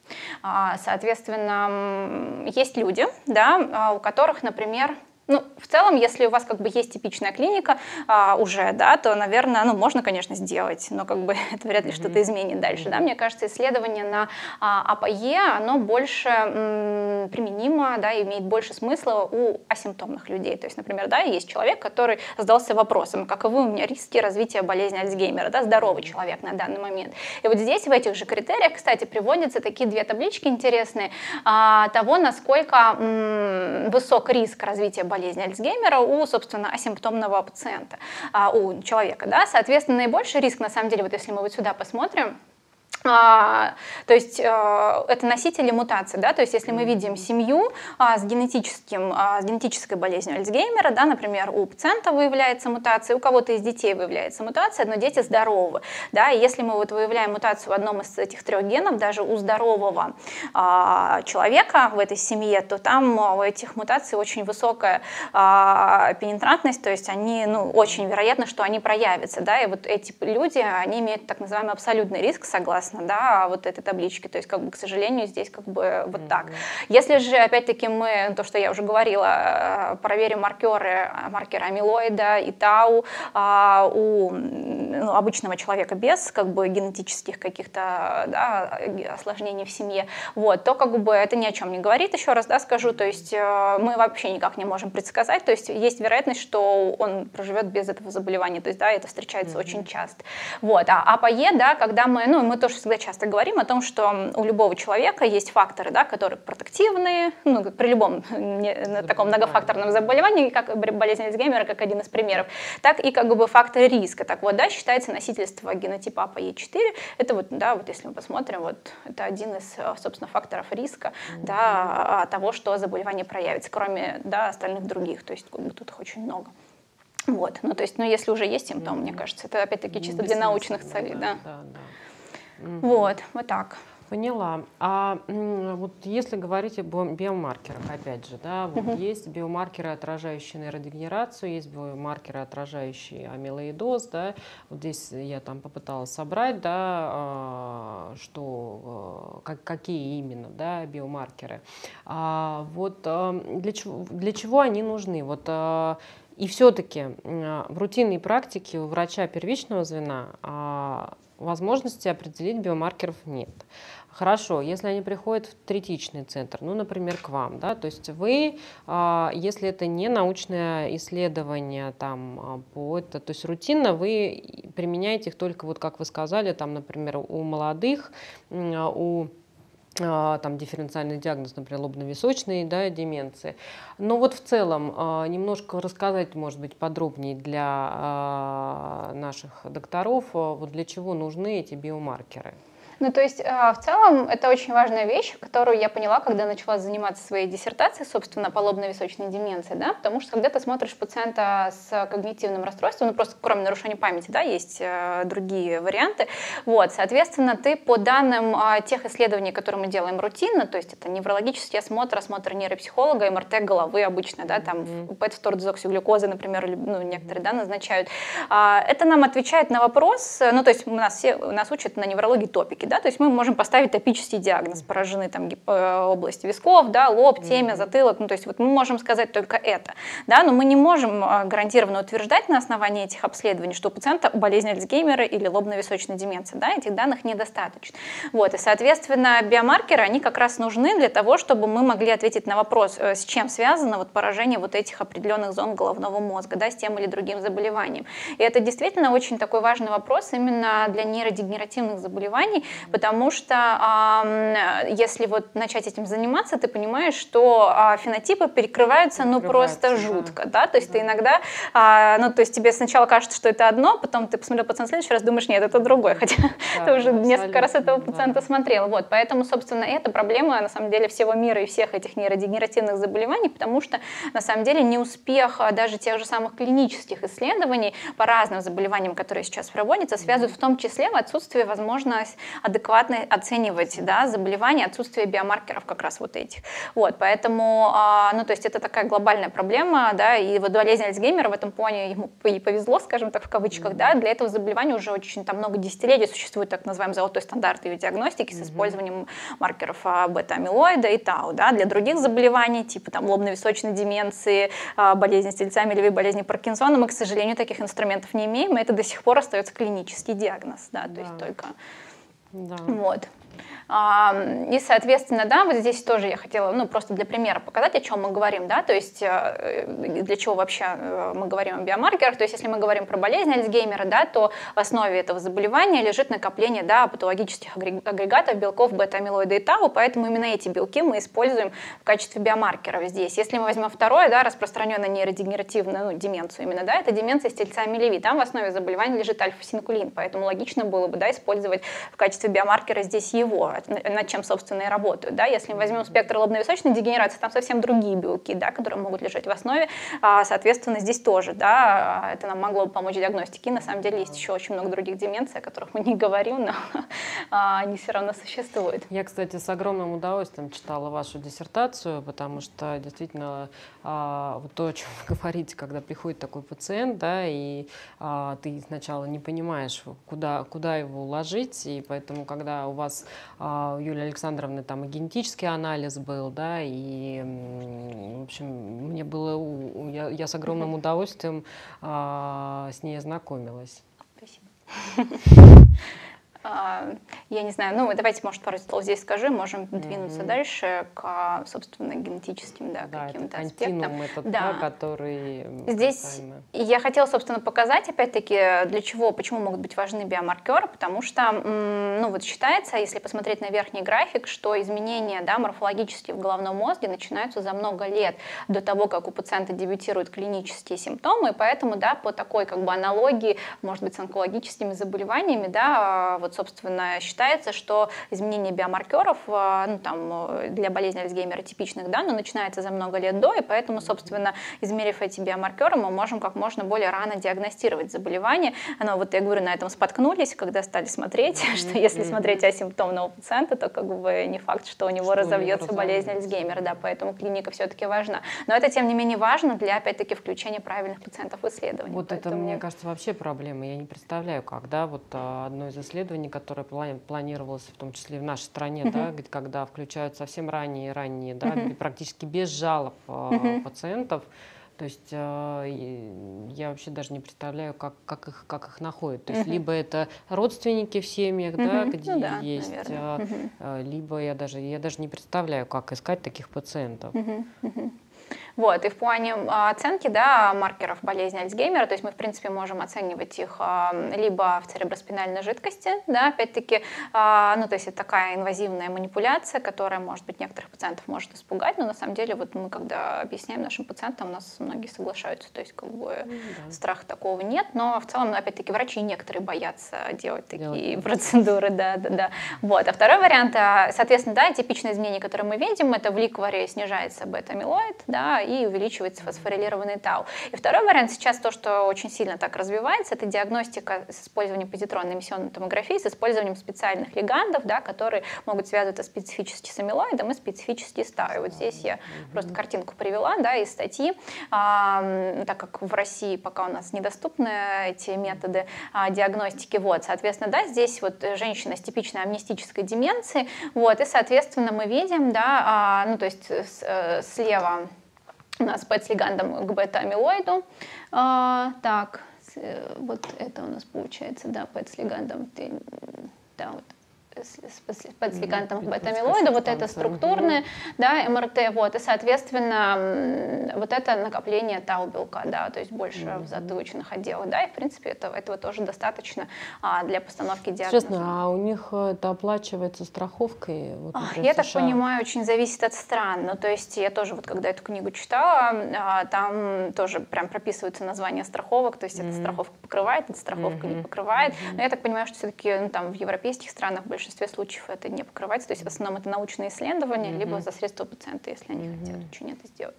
Соответственно, есть люди, да, у которых, например, ну, в целом, если у вас как бы есть типичная клиника а, уже, да, то, наверное, ну, можно, конечно, сделать, но как бы это вряд ли mm-hmm. что-то изменит дальше, mm-hmm. да. Мне кажется, исследование на а, АПОЕ, оно больше м, применимо, да, имеет больше смысла у асимптомных людей. То есть, например, да, есть человек, который задался вопросом, каковы у меня риски развития болезни Альцгеймера, да, здоровый человек на данный момент. И вот здесь, в этих же критериях, кстати, приводятся такие две таблички интересные а, того, насколько м, высок риск развития болезни болезни Альцгеймера у, собственно, асимптомного пациента, у человека, да, соответственно, наибольший риск, на самом деле, вот если мы вот сюда посмотрим, А, то есть а, это носители мутации, да, то есть если мы видим семью а, с, генетическим, а, с генетической болезнью Альцгеймера, да, например, у пациента выявляется мутация, у кого-то из детей выявляется мутация, но дети здоровы, да, и если мы вот выявляем мутацию в одном из этих трех генов, даже у здорового а, человека в этой семье, то там у этих мутаций очень высокая а, пенетрантность, то есть они, ну, очень вероятно, что они проявятся, да, и вот эти люди, они имеют так называемый абсолютный риск, согласно, да, вот этой таблички, то есть, как бы, к сожалению, здесь как бы вот mm-hmm. так. Если же, опять-таки, мы, то, что я уже говорила, проверим маркеры, маркеры амилоида и тау а у ну, обычного человека без, как бы, генетических каких-то, да, осложнений в семье, вот, то, как бы, это ни о чем не говорит, еще раз, да, скажу, то есть, мы вообще никак не можем предсказать, то есть, есть вероятность, что он проживет без этого заболевания, то есть, да, это встречается mm-hmm. очень часто. Вот, а АПОЕ, да, когда мы, ну, мы тоже всегда часто говорим о том, что у любого человека есть факторы, да, которые протективные, ну, при любом не, таком многофакторном заболевании, как болезнь Альцгеймера, как один из примеров, так и, как бы, факторы риска. Так вот, да, считается носительство генотипа АПОЕ четыре, это вот, да, вот если мы посмотрим, вот это один из, собственно, факторов риска, mm-hmm. да, того, что заболевание проявится, кроме, да, остальных других, то есть, как бы, тут их очень много. Вот, ну, то есть, ну, если уже есть симптом, mm-hmm. мне кажется, это, опять-таки, чисто для научных целей, да. да. да. Mm-hmm. Вот, вот так. Поняла. А вот если говорить о биомаркерах, опять же, да, вот mm-hmm. есть биомаркеры, отражающие нейродегенерацию, есть биомаркеры, отражающие амилоидоз, да, вот здесь я там попыталась собрать, да, что, как, какие именно, да, биомаркеры. А вот для чего, для чего они нужны? Вот, и все-таки в рутинной практике у врача первичного звена возможности определить биомаркеров нет. Хорошо, если они приходят в третичный центр, ну, например, к вам, да, то есть вы, если это не научное исследование, там, по, то есть рутинно вы применяете их только, вот как вы сказали, там, например, у молодых, у... там дифференциальный диагноз, например, лобно-височной, да, деменции. Но вот в целом немножко рассказать, может быть, подробнее для наших докторов, вот для чего нужны эти биомаркеры. Ну, то есть, в целом, это очень важная вещь, которую я поняла, когда начала заниматься своей диссертацией, собственно, по лобно-височной деменции, да, потому что, когда ты смотришь пациента с когнитивным расстройством, ну, просто кроме нарушения памяти, да, есть другие варианты, вот, соответственно, ты по данным тех исследований, которые мы делаем рутинно, то есть, это неврологический осмотр, осмотр нейропсихолога, МРТ головы обычно, да, там, пэт-фтордезоксиглюкозы, например, или, ну, некоторые, да, назначают, это нам отвечает на вопрос, ну, то есть, у нас, все, нас учат на неврологии топики, да, то есть мы можем поставить топический диагноз, поражены там область висков, да, лоб, темя, затылок, ну то есть вот мы можем сказать только это, да, но мы не можем гарантированно утверждать на основании этих обследований, что у пациента болезнь Альцгеймера или лобно-височная деменция, да, этих данных недостаточно, вот, и соответственно биомаркеры, они как раз нужны для того, чтобы мы могли ответить на вопрос, с чем связано вот поражение вот этих определенных зон головного мозга, да, с тем или другим заболеванием, и это действительно очень такой важный вопрос именно для нейродегенеративных заболеваний, потому что э, если вот начать этим заниматься, ты понимаешь, что э, фенотипы перекрываются, ну просто да. жутко, да, то есть да. ты иногда, э, ну то есть тебе сначала кажется, что это одно, потом ты посмотрел пациента в следующий раз, думаешь, нет, это другое, хотя да, ты уже несколько раз этого пациента да. смотрел, вот, поэтому, собственно, это проблема, на самом деле, всего мира и всех этих нейродегенеративных заболеваний, потому что, на самом деле, неуспех даже тех же самых клинических исследований по разным заболеваниям, которые сейчас проводятся, связывают в том числе в отсутствие возможности адекватно оценивать, да, заболевания, отсутствие биомаркеров как раз вот этих. Вот, поэтому, ну, то есть это такая глобальная проблема, да, и вот болезнь Альцгеймера в этом плане ему и повезло, скажем так, в кавычках, mm-hmm. да, для этого заболевания уже очень там много десятилетий существует так называемый золотой стандарт ее диагностики mm-hmm. с использованием маркеров бета-амилоида и тау, да, для других заболеваний, типа там лобно-височной деменции, болезни Стельца, Миллевой болезни Паркинсона, мы, к сожалению, таких инструментов не имеем, и это до сих пор остается клинический диагноз, да, то yeah. есть только... Да. Вот. И, соответственно, да, вот здесь тоже я хотела, ну, просто для примера показать, о чем мы говорим, да, то есть для чего вообще мы говорим о биомаркерах, то есть если мы говорим про болезнь Альцгеймера, да, то в основе этого заболевания лежит накопление, да, патологических агрегатов, белков, бета-амилоида и тау, поэтому именно эти белки мы используем в качестве биомаркеров здесь. Если мы возьмем второе, да, распространенную нейродегенеративную, ну, деменцию именно, да, это деменция Стельца Миллеви, там в основе заболевания лежит альфа-синукулин, поэтому логично было бы, да, использовать в качестве биомаркера здесь его, над чем, собственно, и работают. Да? Если мы возьмем спектр лобно-височной дегенерации, там совсем другие белки, да, которые могут лежать в основе. Соответственно, здесь тоже, да, это нам могло бы помочь в диагностике. И на самом деле есть еще очень много других деменций, о которых мы не говорим, но они все равно существуют. Я, кстати, с огромным удовольствием читала вашу диссертацию, потому что действительно вот то, о чем вы говорите, когда приходит такой пациент, да, и ты сначала не понимаешь, куда, куда его уложить, и поэтому, когда у вас у Юлии Александровны там и генетический анализ был, да, и, в общем, мне было, я, я с огромным удовольствием а, с ней ознакомилась. Спасибо. Я не знаю, ну давайте, может, пару слов здесь скажи, можем mm-hmm. двинуться дальше к, собственно, генетическим, да, да, каким-то аспектам. Этот, да, да, который здесь касаемо. Я хотела, собственно, показать, опять-таки, для чего, почему могут быть важны биомаркеры, потому что, ну вот считается, если посмотреть на верхний график, что изменения, да, морфологические в головном мозге начинаются за много лет до того, как у пациента дебютируют клинические симптомы, и поэтому, да, по такой как бы аналогии, может быть, с онкологическими заболеваниями, да, вот, собственно, считается, что изменение биомаркеров, ну, там, для болезни Альцгеймера типичных, да, но начинается за много лет до, и поэтому, собственно, измерив эти биомаркеры, мы можем как можно более рано диагностировать заболевание. Но вот я говорю, на этом споткнулись, когда стали смотреть, mm-hmm. что если mm-hmm. смотреть асимптомного пациента, то как бы не факт, что у него что разовьется у него болезнь Альцгеймера, да, поэтому клиника все-таки важна. Но это, тем не менее, важно для, опять-таки, включения правильных пациентов в исследование. Вот поэтому... это, мне кажется, вообще проблема. Я не представляю, как, да, вот одно из исследований, которая плани планировалась, в том числе и в нашей стране, uh-huh. да, когда включают совсем ранние, ранние, да, uh-huh. практически без жалоб uh-huh. пациентов. То есть я вообще даже не представляю, как, как, их, как их находят. То есть uh-huh. либо это родственники в семьях, uh-huh. да, где ну, да, есть, uh-huh. либо я даже, я даже не представляю, как искать таких пациентов. Uh-huh. Uh-huh. Вот, и в плане оценки, да, маркеров болезни Альцгеймера, то есть мы, в принципе, можем оценивать их либо в цереброспинальной жидкости, да, опять-таки, ну, то есть это такая инвазивная манипуляция, которая, может быть, некоторых пациентов может испугать, но на самом деле вот мы, когда объясняем нашим пациентам, у нас многие соглашаются, то есть как бы mm-hmm. страха такого нет, но в целом, опять-таки, врачи некоторые боятся делать такие yeah. процедуры, да, да, да. Вот, а второй вариант, соответственно, да, типичные изменения, которые мы видим, это в ликваре снижается бета-амилоид, да, и увеличивается фосфорилированный тау. И второй вариант сейчас, то, что очень сильно так развивается, это диагностика с использованием позитронной эмиссионной томографии, с использованием специальных лигандов, да, которые могут связываться специфически с амилоидом и специфически с тау. И вот здесь я mm-hmm. просто картинку привела, да, из статьи, а, так как в России пока у нас недоступны эти методы а, диагностики. Вот, соответственно, да, здесь вот женщина с типичной амнистической деменцией, вот, и, соответственно, мы видим, да, а, ну, то есть с, э, слева у нас пэт с лигандом к бета-амилоиду. А, так, вот это у нас получается, да, пэт с лигандом. Да, вот. Под лигантом к бета-амилоиду, вот это структурное, да, МРТ, вот, и, соответственно, вот это накопление тау-белка, да, то есть больше mm-hmm. в затылочных отделах, да, и, в принципе, это, этого тоже достаточно а, для постановки диагноза. Честно, а у них это оплачивается страховкой? Вот, например, я так понимаю, очень зависит от стран, ну, то есть я тоже, вот, когда эту книгу читала, там тоже прям прописываются названия страховок, то есть mm-hmm. эта страховка покрывает, эта страховка mm-hmm. не покрывает, mm-hmm. но я так понимаю, что все-таки, ну, там, в европейских странах больше в большинстве случаев это не покрывается, то есть в основном это научные исследования, mm-hmm. либо за средства пациента, если они mm-hmm. хотят очень это сделать.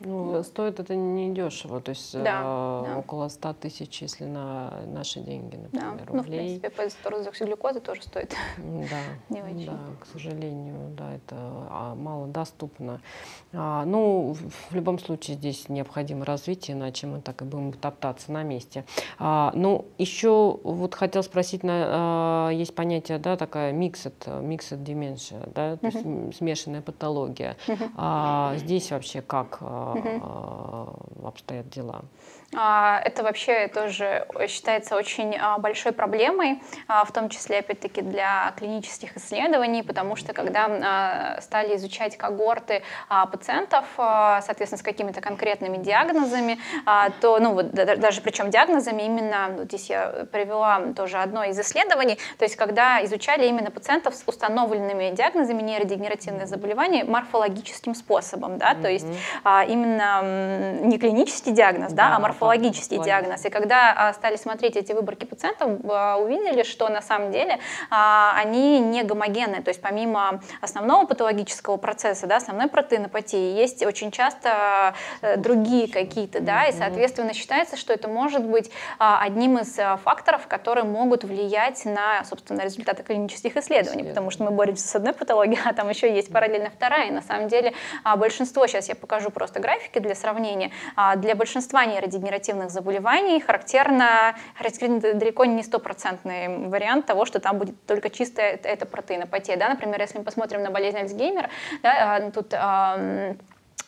Ну, mm. стоит это недешево, то есть да, э, да. около ста тысяч, если на наши деньги, например, да. рублей. Ну, в принципе, позитронозоксиглюкоза тоже стоит да. не очень. Да, к сожалению, да, это малодоступно. А, ну, в, в любом случае здесь необходимо развитие, иначе мы так и будем топтаться на месте. А, ну, еще вот хотела спросить, на, а, есть понятие, да, такая mixed, mixed dementia, да, то mm-hmm. есть смешанная патология. Mm-hmm. А, здесь вообще как Uh-huh. обстоят дела? Это вообще тоже считается очень большой проблемой, в том числе, опять-таки, для клинических исследований, потому что, когда стали изучать когорты пациентов, соответственно, с какими-то конкретными диагнозами, то, ну, вот, даже причем диагнозами именно, вот здесь я привела тоже одно из исследований, то есть, когда изучали именно пациентов с установленными диагнозами нейродегенеративные заболевания морфологическим способом, да, то есть, именно не клинический диагноз, да, да а морфологический Морфологический диагноз. И когда а, стали смотреть эти выборки пациентов, а, увидели, что на самом деле а, они не гомогенны. То есть помимо основного патологического процесса, да, основной протеинопатии, есть очень часто а, другие какие-то, да, и, соответственно, считается, что это может быть а, одним из факторов, которые могут влиять на, собственно, результаты клинических исследований, потому что мы боремся с одной патологией, а там еще есть параллельно вторая. И на самом деле а, большинство, сейчас я покажу просто графики для сравнения, а, для большинства нейродегенеративных заболеваний характерно, характерно далеко не стопроцентный вариант того, что там будет только чистая эта протеинопатия. Да? Например, если мы посмотрим на болезнь Альцгеймера, да, тут а,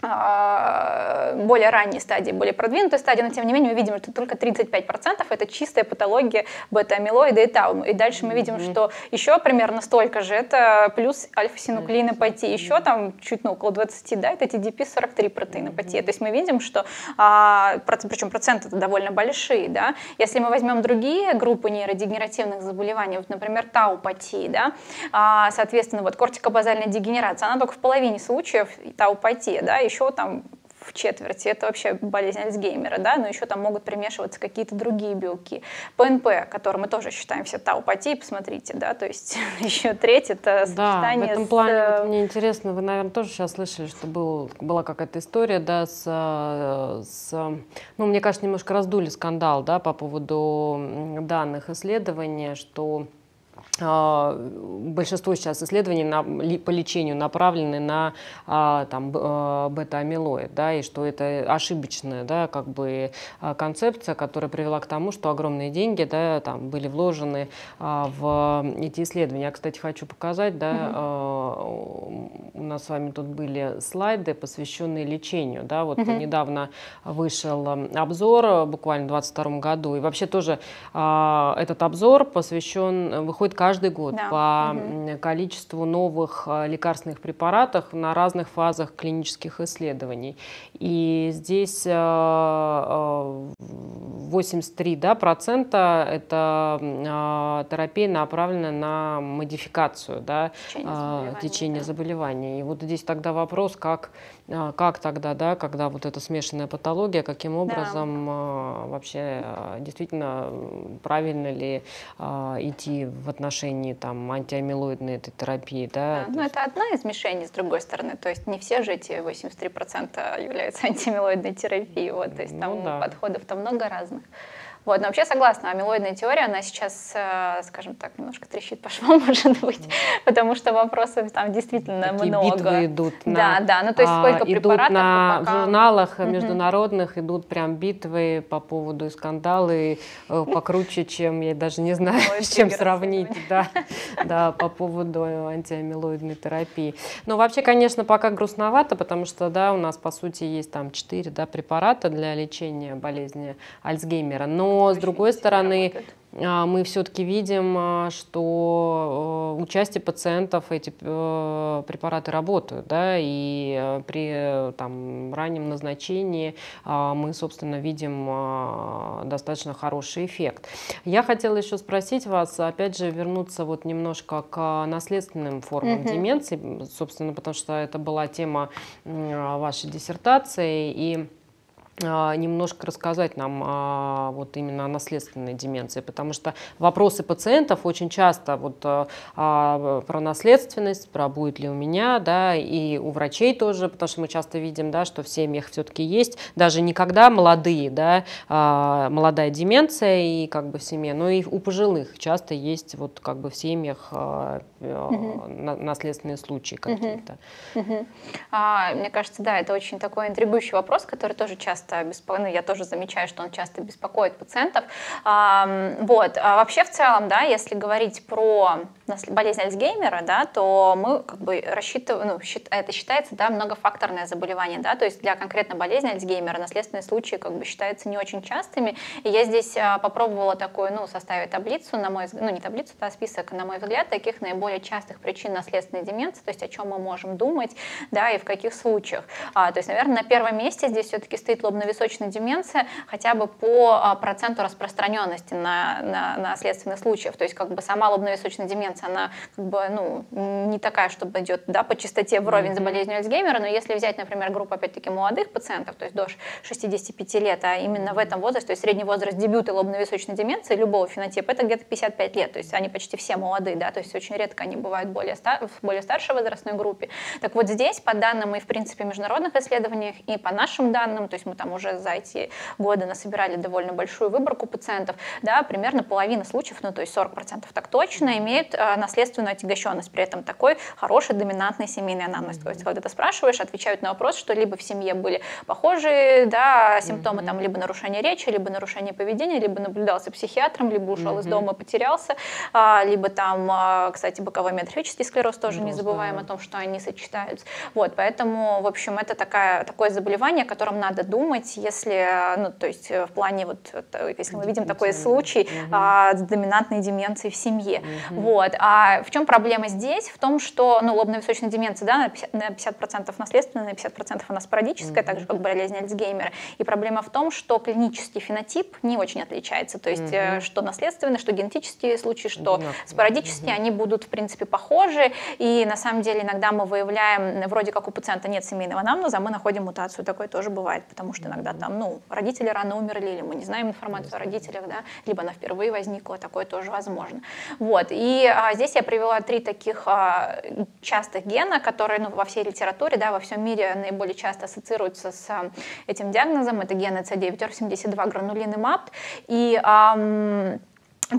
а, более ранние стадии, более продвинутые стадии, но тем не менее мы видим, что только тридцать пять процентов это чистая патология бета-амилоида и тау. И дальше мы видим, mm-hmm. что еще примерно столько же, это плюс альфа-синуклеинопатия, еще там чуть, ну, около двадцати, да, это ти ди пи сорок три протеинопатия. Mm-hmm. То есть мы видим, что, а, причем проценты довольно большие, да. Если мы возьмем другие группы нейродегенеративных заболеваний, вот, например, таупатии, да, а, соответственно, вот кортикобазальная дегенерация, она только в половине случаев таупатия, да, еще там в четверти, это вообще болезнь Альцгеймера, да, но еще там могут примешиваться какие-то другие белки. ПРНП, который мы тоже считаем все таупатией, посмотрите, да, то есть еще треть, это сочетание. Да, в этом плане с... вот, мне интересно, вы, наверное, тоже сейчас слышали, что был, была какая-то история, да, с, с, ну, мне кажется, немножко раздули скандал, да, по поводу данных исследования, что большинство сейчас исследований на, по лечению направлены на бета-амилоид, да, и что это ошибочная, да, как бы, концепция, которая привела к тому, что огромные деньги, да, там, были вложены а, в эти исследования. Я, кстати, хочу показать, да, mm-hmm. а, у нас с вами тут были слайды, посвященные лечению. Да, вот mm-hmm. недавно вышел обзор, буквально в две тысячи двадцать втором году, и вообще тоже а, этот обзор посвящен, выходит существует каждый год, да, по угу. количеству новых лекарственных препаратов на разных фазах клинических исследований. И здесь восемьдесят три процента, да, процента это терапия направлена на модификацию, да, течения заболевания. И вот здесь тогда вопрос, как, как тогда, да, когда вот эта смешанная патология, каким образом, да, вообще действительно правильно ли идти в отношении там антиамилоидной этой терапии. Да? Да, ну, это одна из мишеней, с другой стороны. То есть не все же эти восемьдесят три процента являются антиамилоидной терапией. Вот, то есть там, ну, да, подходов-то много разных. Вот, но вообще согласна, амилоидная теория, она сейчас, скажем так, немножко трещит по швам, может быть, mm-hmm. потому что вопросов там действительно такие много. Битвы идут. Да, на, да, ну то есть сколько идут препаратов. На пока... журналах mm-hmm. международных идут прям битвы по поводу и скандалы покруче, чем, я даже не знаю, с чем сравнить, да, по поводу антиамилоидной терапии. Но вообще, конечно, пока грустновато, потому что, да, у нас, по сути, есть там четыре препарата для лечения болезни Альцгеймера, но Но, с другой стороны, мы все-таки видим, что у части пациентов эти препараты работают, да, и при там раннем назначении мы, собственно, видим достаточно хороший эффект. Я хотела еще спросить вас, опять же, вернуться вот немножко к наследственным формам Mm-hmm. деменции, собственно, потому что это была тема вашей диссертации, и немножко рассказать нам а, вот именно о наследственной деменции, потому что вопросы пациентов очень часто вот, а, про наследственность, про будет ли у меня, да, и у врачей тоже, потому что мы часто видим, да, что в семьях все-таки есть, даже никогда молодые, да, а, молодая деменция и как бы в семье, но и у пожилых часто есть вот как бы в семьях а, угу. на, наследственные случаи какие-то. Угу. А, мне кажется, да, это очень такой интригующий вопрос, который тоже часто беспокоит, ну, я тоже замечаю, что он часто беспокоит пациентов. А, вот. А вообще в целом, да, если говорить про болезнь Альцгеймера, да, то мы как бы рассчитываем, ну, это считается, да, многофакторное заболевание, да, то есть для конкретно болезни Альцгеймера наследственные случаи как бы считаются не очень частыми. И я здесь попробовала такую, ну, составить таблицу, на мой, ну, не таблицу, а список, на мой взгляд, таких наиболее частых причин наследственной деменции, то есть о чем мы можем думать, да, и в каких случаях. А, то есть, наверное, на первом месте здесь все-таки стоит лобно-височная деменция, хотя бы по проценту распространенности на, на, на наследственных случаев. То есть как бы сама лобно-височная деменция, она как бы, ну, не такая, чтобы идет, да, по частоте вровень с болезнью Альцгеймера, но если взять, например, группу опять-таки молодых пациентов, то есть до шестидесяти пяти лет, а именно в этом возрасте, то есть средний возраст дебюта лобно-височной деменции любого фенотипа, это где-то пятьдесят пять лет, то есть они почти все молодые, да, то есть очень редко они бывают более стар, в более старшей возрастной группе. Так вот здесь, по данным и в принципе международных исследованиях, и по нашим данным, то есть мы там уже за эти годы насобирали довольно большую выборку пациентов, да, примерно половина случаев, ну то есть сорок процентов так точно, имеют э, наследственную отягощенность, при этом такой хороший доминантный семейный анамнез. Mm-hmm. То есть когда ты спрашиваешь, отвечают на вопрос, что либо в семье были похожие, да, симптомы, mm-hmm. там либо нарушение речи, либо нарушение поведения, либо наблюдался психиатром, либо ушел mm-hmm. из дома, потерялся, а, либо там, а, кстати, боковой миотрофический склероз тоже, mm-hmm. не забываем mm-hmm. о том, что они сочетаются. Вот, поэтому, в общем, это такая, такое заболевание, о котором надо думать, если, ну, то есть в плане вот, если мы видим такой случай угу. а, с доминантной деменцией в семье. Угу. Вот. А в чем проблема здесь? В том, что, ну, лобно-височная деменция, да, на пятьдесят процентов наследственная, на пятьдесят процентов она спорадическая, угу. так же, как болезнь Альцгеймера. И проблема в том, что клинический фенотип не очень отличается, то есть угу. что наследственные, что генетические случаи, что угу. спорадические, угу. они будут, в принципе, похожи. И на самом деле иногда мы выявляем, вроде как у пациента нет семейного анамнеза, а мы находим мутацию, такое тоже бывает, потому что иногда там, ну, родители рано умерли, или мы не знаем информацию о родителях, да, либо она впервые возникла, такое тоже возможно. Вот, и а, здесь я привела три таких а, частых гена, которые, ну, во всей литературе, да, во всем мире наиболее часто ассоциируются с а, этим диагнозом, это гены си девять орф семьдесят два, гранулин и мапт, и... А,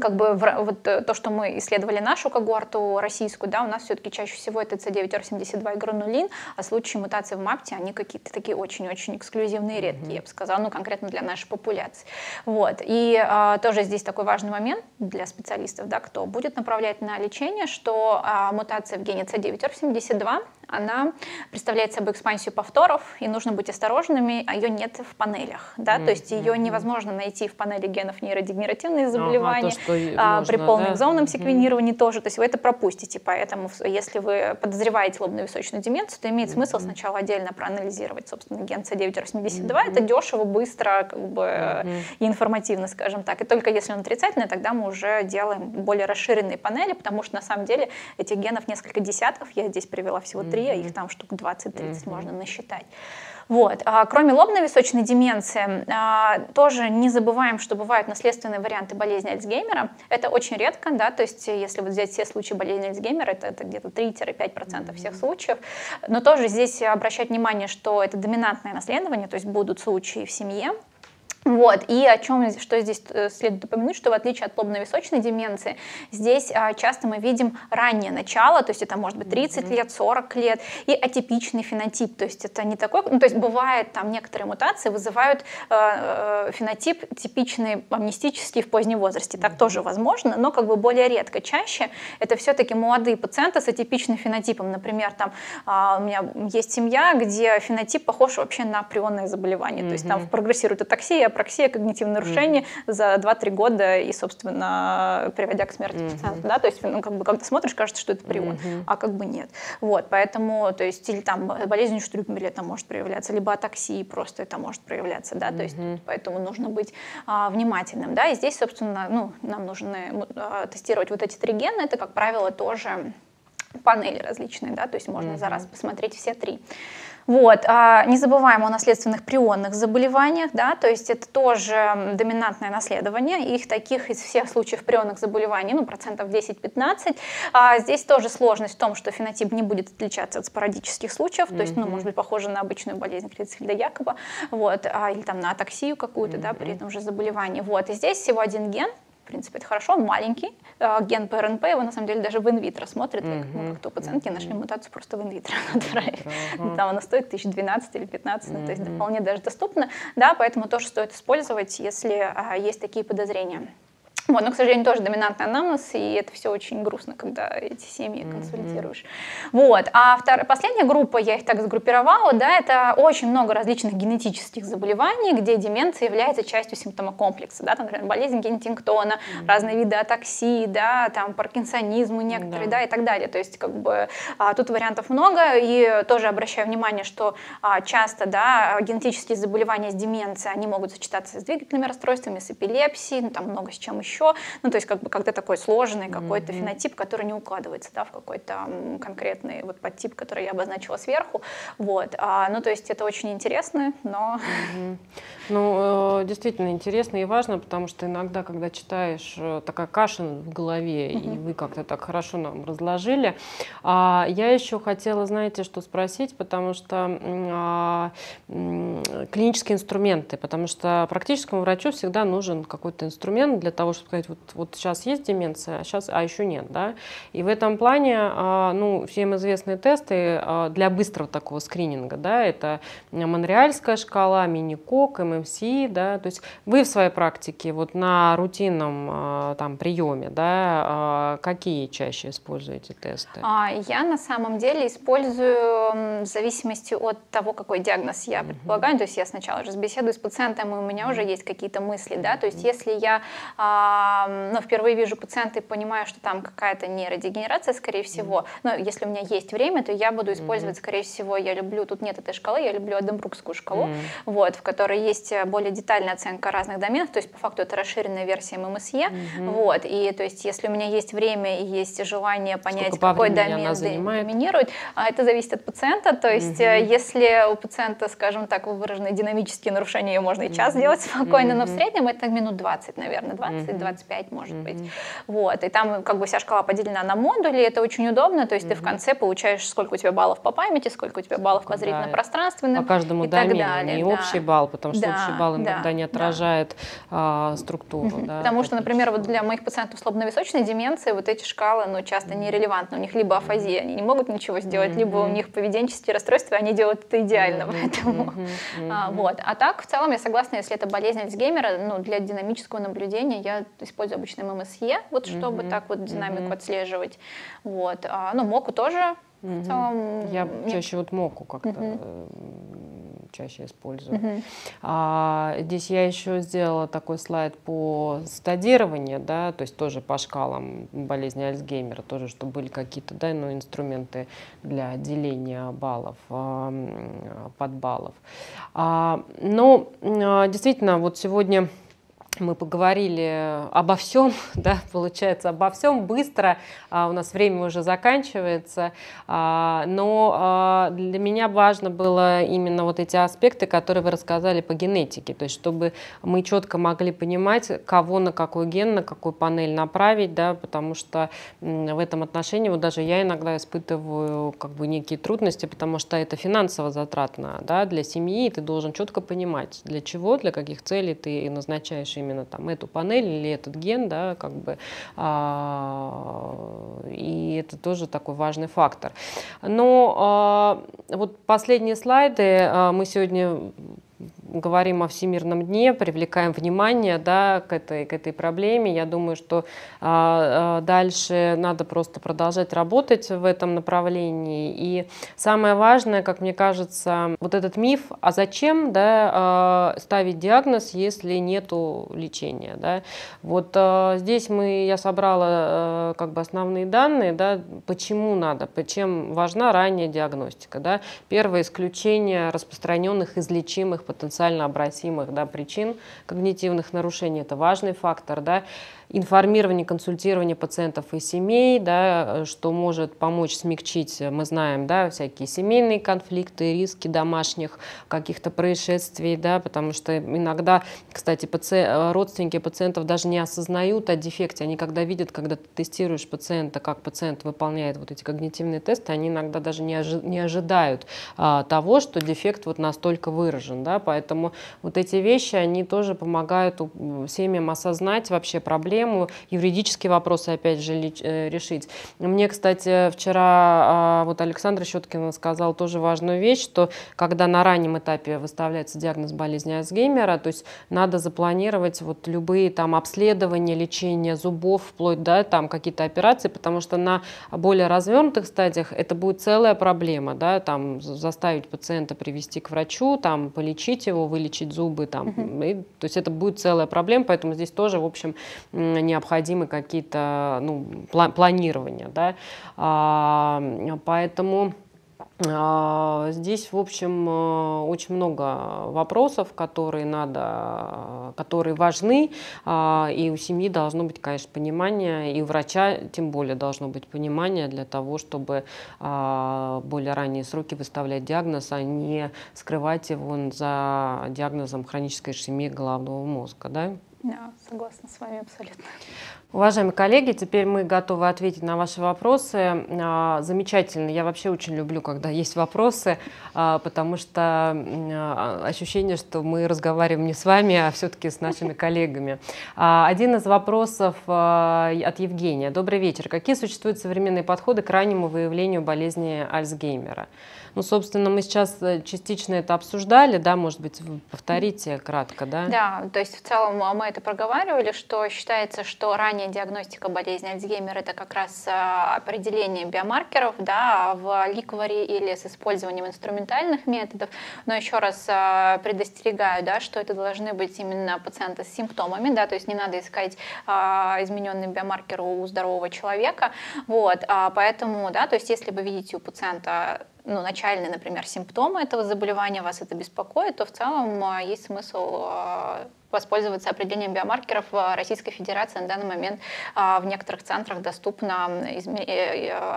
как бы вот то, что мы исследовали нашу когорту российскую, да, у нас все-таки чаще всего это си девять орф семьдесят два и гранулин, а случаи мутации в мапте, они какие-то такие очень-очень эксклюзивные, редкие, mm-hmm. я бы сказала, ну, конкретно для нашей популяции. Вот, и а, тоже здесь такой важный момент для специалистов, да, кто будет направлять на лечение, что а, мутация в гене си девять орф семьдесят два, она представляет собой экспансию повторов, и нужно быть осторожными, а ее нет в панелях, да, mm-hmm. то есть ее невозможно найти в панели генов нейродегенеративные заболевания. что можно, при полном да? экзомном секвенировании mm. тоже. То есть вы это пропустите. Поэтому если вы подозреваете лобно-височную деменцию, то имеет смысл mm-hmm. сначала отдельно проанализировать, собственно, ген си девять ор восемьдесят два. Mm-hmm. Это дешево, быстро как бы, mm-hmm. и информативно, скажем так. И только если он отрицательный, тогда мы уже делаем более расширенные панели, потому что на самом деле этих генов несколько десятков. Я здесь привела всего три, mm-hmm. а их там штук двадцать-тридцать mm-hmm. можно насчитать. Вот. А, кроме лобно-височной деменции, а, тоже не забываем, что бывают наследственные варианты болезни Альцгеймера. Это очень редко, да, то есть если вот взять все случаи болезни Альцгеймера, это, это где-то три-пять процентов всех случаев. Но тоже здесь обращать внимание, что это доминантное наследование, то есть будут случаи в семье. Вот. И о чем, что здесь следует упомянуть, что в отличие от лобно-височной деменции, здесь а, часто мы видим раннее начало, то есть это может быть тридцать mm-hmm. лет, сорок лет, и атипичный фенотип, то есть это не такой, ну, то есть бывает там некоторые мутации вызывают э, э, фенотип типичный амнистический в позднем возрасте, так mm-hmm. тоже возможно, но как бы более редко, чаще это все-таки молодые пациенты с атипичным фенотипом, например, там э, у меня есть семья, где фенотип похож вообще на прионное заболевание, mm-hmm. то есть там прогрессирует атаксия, апраксия, когнитивные нарушения mm-hmm. за два-три года и, собственно, приводя к смерти mm-hmm. пациента, да, то есть, ну, как бы, когда смотришь, кажется, что это прион, mm-hmm. а как бы нет, вот, поэтому, то есть, или там болезнь Штрюбмеля может проявляться, либо атаксии просто это может проявляться, да, mm-hmm. то есть, поэтому нужно быть а, внимательным, да, и здесь, собственно, ну, нам нужно а, тестировать вот эти три гена, это, как правило, тоже панели различные, да, то есть можно mm-hmm. за раз посмотреть все три. Вот. А не забываем о наследственных прионных заболеваниях, да, то есть это тоже доминантное наследование, их таких из всех случаев прионных заболеваний, ну, процентов десять-пятнадцать. А здесь тоже сложность в том, что фенотип не будет отличаться от спорадических случаев, mm-hmm. то есть, ну, может быть, похоже на обычную болезнь Крейцфельда-Якоба, вот, а, или там на атаксию какую-то, mm-hmm. да, при этом же заболевании, вот, и здесь всего один ген. В принципе, это хорошо, он маленький, ген ПРНП, его на самом деле даже в инвитро смотрит, mm-hmm. как-то у пациентки mm-hmm. нашли мутацию просто в инвитро, mm-hmm. там она стоит тысяча двенадцать или пятнадцать, mm-hmm. ну, то есть да, вполне даже доступно, да, поэтому тоже стоит использовать, если а, есть такие подозрения. Вот, но, к сожалению, тоже доминантный анамнез, и это все очень грустно, когда эти семьи mm-hmm. консультируешь. Вот. А вторая, последняя группа, я их так сгруппировала, да, это очень много различных генетических заболеваний, где деменция является частью симптомокомплекса, да, там, например, болезнь Гентингтона, mm-hmm. разные виды атаксии, да, там, паркинсонизмы некоторые, mm-hmm. да, и так далее. То есть, как бы, а, тут вариантов много, и тоже обращаю внимание, что а, часто, да, генетические заболевания с деменцией, они могут сочетаться с двигательными расстройствами, с эпилепсией, ну, там много с чем еще. Еще, ну, то есть, как бы, когда такой сложный какой-то mm-hmm. фенотип, который не укладывается, да, в какой-то конкретный вот подтип, который я обозначила сверху, вот, а, ну, то есть, это очень интересно, но... Mm-hmm. Ну, действительно интересно и важно, потому что иногда, когда читаешь, такая каша в голове, mm-hmm. и вы как-то так хорошо нам разложили, а, я еще хотела, знаете, что спросить, потому что а, клинические инструменты, потому что практическому врачу всегда нужен какой-то инструмент для того, чтобы сказать, вот, вот сейчас есть деменция, а, сейчас, а еще нет, да, и в этом плане, ну, всем известные тесты для быстрого такого скрининга, да, это монреальская шкала, мини-кок, эм эм си, да, то есть вы в своей практике вот на рутинном там приеме, да, какие чаще используете тесты? Я на самом деле использую в зависимости от того, какой диагноз я предполагаю, mm-hmm. то есть я сначала же беседую с пациентом, и у меня уже есть какие-то мысли, да, то есть если я но впервые вижу пациента и понимаю, что там какая-то нейродегенерация, скорее всего. Mm-hmm. Но если у меня есть время, то я буду использовать, mm-hmm. скорее всего, я люблю, тут нет этой шкалы, я люблю Адамбрукскую шкалу, mm-hmm. вот, в которой есть более детальная оценка разных доменов, то есть по факту это расширенная версия эм эм эс е. Mm-hmm. Вот, и то есть если у меня есть время и есть желание понять, сколько какой домен доминирует, это зависит от пациента, то есть mm-hmm. если у пациента, скажем так, выражены динамические нарушения, можно и час mm-hmm. делать спокойно, mm-hmm. но в среднем это минут двадцать, наверное, двадцать-двадцать пять, может mm-hmm. быть. Вот. И там как бы вся шкала поделена на модули, это очень удобно, то есть mm-hmm. ты в конце получаешь, сколько у тебя баллов по памяти, сколько у тебя баллов по зрительно-пространственным, по каждому и домену, так далее. Не да. общий балл, потому что да, общий балл иногда да, не отражает да. а, структуру. Mm-hmm. Да, потому что, например, вот для моих пациентов с лобно-височной деменцией вот эти шкалы, ну, часто нерелевантны, у них либо афазия, они не могут ничего сделать, mm-hmm. либо у них поведенческие расстройства, они делают это идеально, mm-hmm. поэтому. Mm-hmm. Mm-hmm. А, вот. А так, в целом, я согласна, если это болезнь Альцгеймера, ну, для динамического наблюдения я использую обычно эм эм эс е, вот, чтобы mm-hmm. так вот динамику mm-hmm. отслеживать. Вот. А, ну, моку тоже. Mm-hmm. В целом, я чаще вот моку как-то... Mm-hmm. чаще использую. Угу. А, здесь я еще сделала такой слайд по стадированию, да, то есть тоже по шкалам болезни Альцгеймера, тоже, чтобы были какие-то, да, ну, инструменты для деления баллов, подбаллов. А, но действительно, вот сегодня мы поговорили обо всем, да, получается, обо всем быстро, а, у нас время уже заканчивается, а, но а, для меня важно было именно вот эти аспекты, которые вы рассказали по генетике, то есть чтобы мы четко могли понимать, кого на какой ген, на какую панель направить, да, потому что в этом отношении вот даже я иногда испытываю как бы некие трудности, потому что это финансово затратно, да, для семьи, и ты должен четко понимать, для чего, для каких целей ты назначаешь именно там эту панель или этот ген, да, как бы, а, и это тоже такой важный фактор. Но а, вот последние слайды, а, мы сегодня говорим о Всемирном дне, привлекаем внимание, да, к этой, к этой проблеме. Я думаю, что а, дальше надо просто продолжать работать в этом направлении. И самое важное, как мне кажется, вот этот миф, а зачем, да, а, ставить диагноз, если нету лечения. Да? Вот а, здесь мы, я собрала а, как бы основные данные, да, почему надо, чем важна ранняя диагностика. Да? Первое — исключение распространенных излечимых потенциалов, обратимых, да, причин когнитивных нарушений, это важный фактор, да, информирование, консультирование пациентов и семей, да, что может помочь смягчить, мы знаем, да, всякие семейные конфликты, риски домашних каких-то происшествий, да, потому что иногда, кстати, паци... родственники пациентов даже не осознают о дефекте, они когда видят, когда ты тестируешь пациента, как пациент выполняет вот эти когнитивные тесты, они иногда даже не, ожи... не ожидают а, того, что дефект вот настолько выражен, да, поэтому Поэтому вот эти вещи, они тоже помогают семьям осознать вообще проблему, юридические вопросы опять же решить. Мне, кстати, вчера вот Александра Щеткина сказала тоже важную вещь, что когда на раннем этапе выставляется диагноз болезни Альцгеймера, то есть надо запланировать вот любые там обследования, лечение зубов, вплоть до, да, там какие-то операции, потому что на более развернутых стадиях это будет целая проблема, да, там заставить пациента привести к врачу, там полечить его, вылечить зубы, там, uh-huh. и, то есть это будет целая проблема, поэтому здесь тоже, в общем, необходимы какие-то, ну, пла- планирования, да, а, поэтому здесь, в общем, очень много вопросов, которые надо, которые важны, и у семьи должно быть, конечно, понимание, и у врача тем более должно быть понимание для того, чтобы более ранние сроки выставлять диагноз, а не скрывать его за диагнозом хронической ишемии головного мозга, да? Да, согласна с вами абсолютно. Уважаемые коллеги, теперь мы готовы ответить на ваши вопросы. Замечательно, я вообще очень люблю, когда есть вопросы, потому что ощущение, что мы разговариваем не с вами, а все-таки с нашими коллегами. Один из вопросов от Евгения. Добрый вечер. Какие существуют современные подходы к раннему выявлению болезни Альцгеймера? Ну, собственно, мы сейчас частично это обсуждали, да, может быть, повторите кратко, да? Да, то есть в целом мы это проговаривали, что считается, что ранняя диагностика болезни Альцгеймера – это как раз определение биомаркеров, да, в ликваре или с использованием инструментальных методов. Но еще раз предостерегаю, да, что это должны быть именно пациенты с симптомами, да, то есть не надо искать измененный биомаркер у здорового человека. Вот, поэтому, да, то есть если вы видите у пациента, ну, начальные, например, симптомы этого заболевания, вас это беспокоит, то в целом есть смысл воспользоваться определением биомаркеров. В Российской Федерации на данный момент в некоторых центрах доступно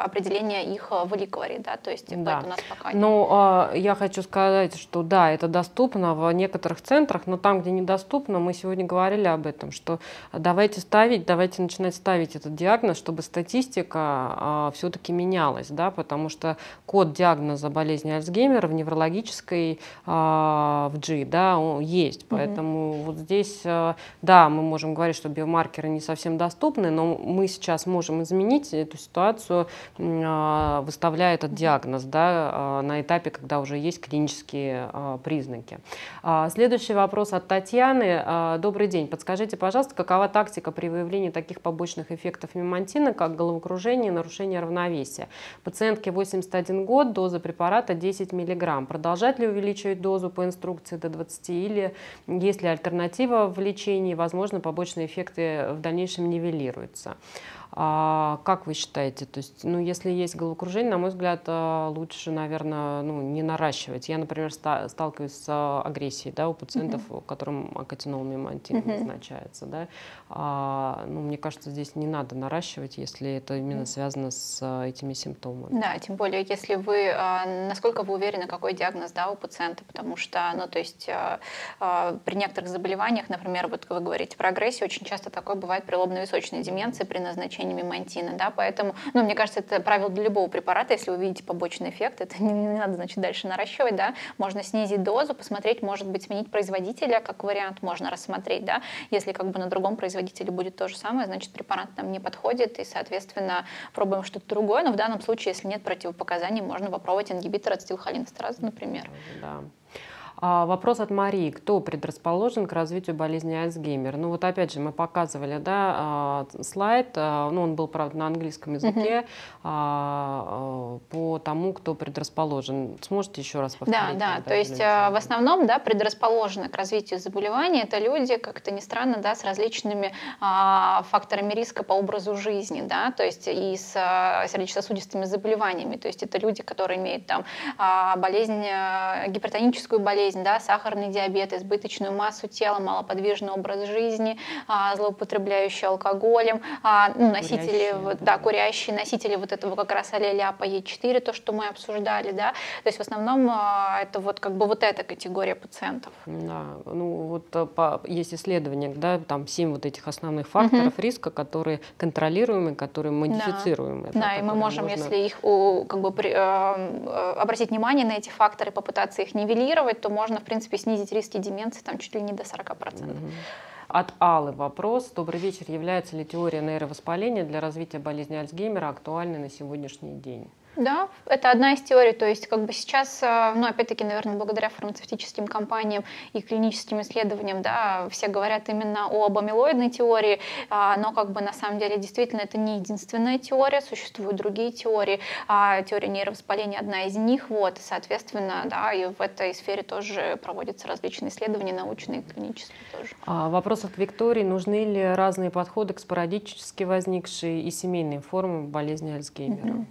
определение их в ликваре, да, то есть да. Это у нас пока нет. Но я хочу сказать, что да, это доступно в некоторых центрах, но там, где недоступно, мы сегодня говорили об этом, что давайте ставить, давайте начинать ставить этот диагноз, чтобы статистика все-таки менялась, да, потому что код диагноза болезни Альцгеймера в неврологической в Джи, да, он есть, поэтому mm-hmm. вот Здесь, да, мы можем говорить, что биомаркеры не совсем доступны, но мы сейчас можем изменить эту ситуацию, выставляя этот диагноз, да, на этапе, когда уже есть клинические признаки. Следующий вопрос от Татьяны. Добрый день. Подскажите, пожалуйста, какова тактика при выявлении таких побочных эффектов мемантина, как головокружение и нарушение равновесия? Пациентке восемьдесят один год, доза препарата десять миллиграмм. Продолжать ли увеличивать дозу по инструкции до двадцати или есть ли альтернатива в лечении? Возможно, побочные эффекты в дальнейшем нивелируются. А как вы считаете, то есть, ну, если есть головокружение, на мой взгляд, лучше, наверное, ну, не наращивать. Я, например, ста сталкиваюсь с агрессией, да, у пациентов, mm-hmm. которым окотинол мемантин mm-hmm. назначается. Да. А, ну, мне кажется, здесь не надо наращивать, если это именно mm-hmm. связано с этими симптомами. Да, тем более, если вы, насколько вы уверены, какой диагноз, да, у пациента, потому что, ну, то есть, при некоторых заболеваниях, например, вот вы говорите про агрессию, очень часто такое бывает при лобно-височной деменции, при назначении мемантина, да, поэтому, ну, мне кажется, это правило для любого препарата, если вы видите побочный эффект, это не, не надо, значит, дальше наращивать, да, можно снизить дозу, посмотреть, может быть, сменить производителя, как вариант можно рассмотреть, да, если как бы на другом производителе будет то же самое, значит, препарат нам не подходит, и, соответственно, пробуем что-то другое, но в данном случае, если нет противопоказаний, можно попробовать ингибитор ацетилхолинэстеразы, например. Да. Вопрос от Марии. Кто предрасположен к развитию болезни Альцгеймера? Ну вот опять же мы показывали, да, слайд, ну он был, правда, на английском языке, угу. по тому, кто предрасположен. Сможете еще раз повторить? Да, да, то есть в основном, да, предрасположены к развитию заболевания это люди, как-то ни странно, да, с различными факторами риска по образу жизни, да, то есть и с сердечно-сосудистыми заболеваниями, то есть это люди, которые имеют там болезнь, гипертоническую болезнь, да, сахарный диабет, избыточную массу тела, малоподвижный образ жизни, а, злоупотребляющие алкоголем, а, ну, носители, курящие, да, да. курящие, носители вот этого как раз аллеля АПОЕ четыре, то, что мы обсуждали, да, то есть в основном а, это вот как бы вот эта категория пациентов. Да, ну вот по, есть исследования, да, там семь вот этих основных факторов угу. риска, которые контролируемы, которые модифицируемы. Да, это, да и мы можем, можно... если их у, как бы при, э, обратить внимание на эти факторы, попытаться их нивелировать, то можно, в принципе, снизить риски деменции там, чуть ли не до сорока процентов. Mm-hmm. От Аллы вопрос. Добрый вечер. Является ли теория нейровоспаления для развития болезни Альцгеймера актуальной на сегодняшний день? Да, это одна из теорий, то есть как бы сейчас, ну опять-таки, наверное, благодаря фармацевтическим компаниям и клиническим исследованиям, да, все говорят именно об амилоидной теории, но как бы на самом деле действительно это не единственная теория, существуют другие теории, теория нейровоспаления одна из них, вот, соответственно, да, и в этой сфере тоже проводятся различные исследования, научные и клинические тоже. А вопрос от Виктории. Нужны ли разные подходы к спорадически возникшей и семейной форме болезни Альцгеймера? Mm-hmm.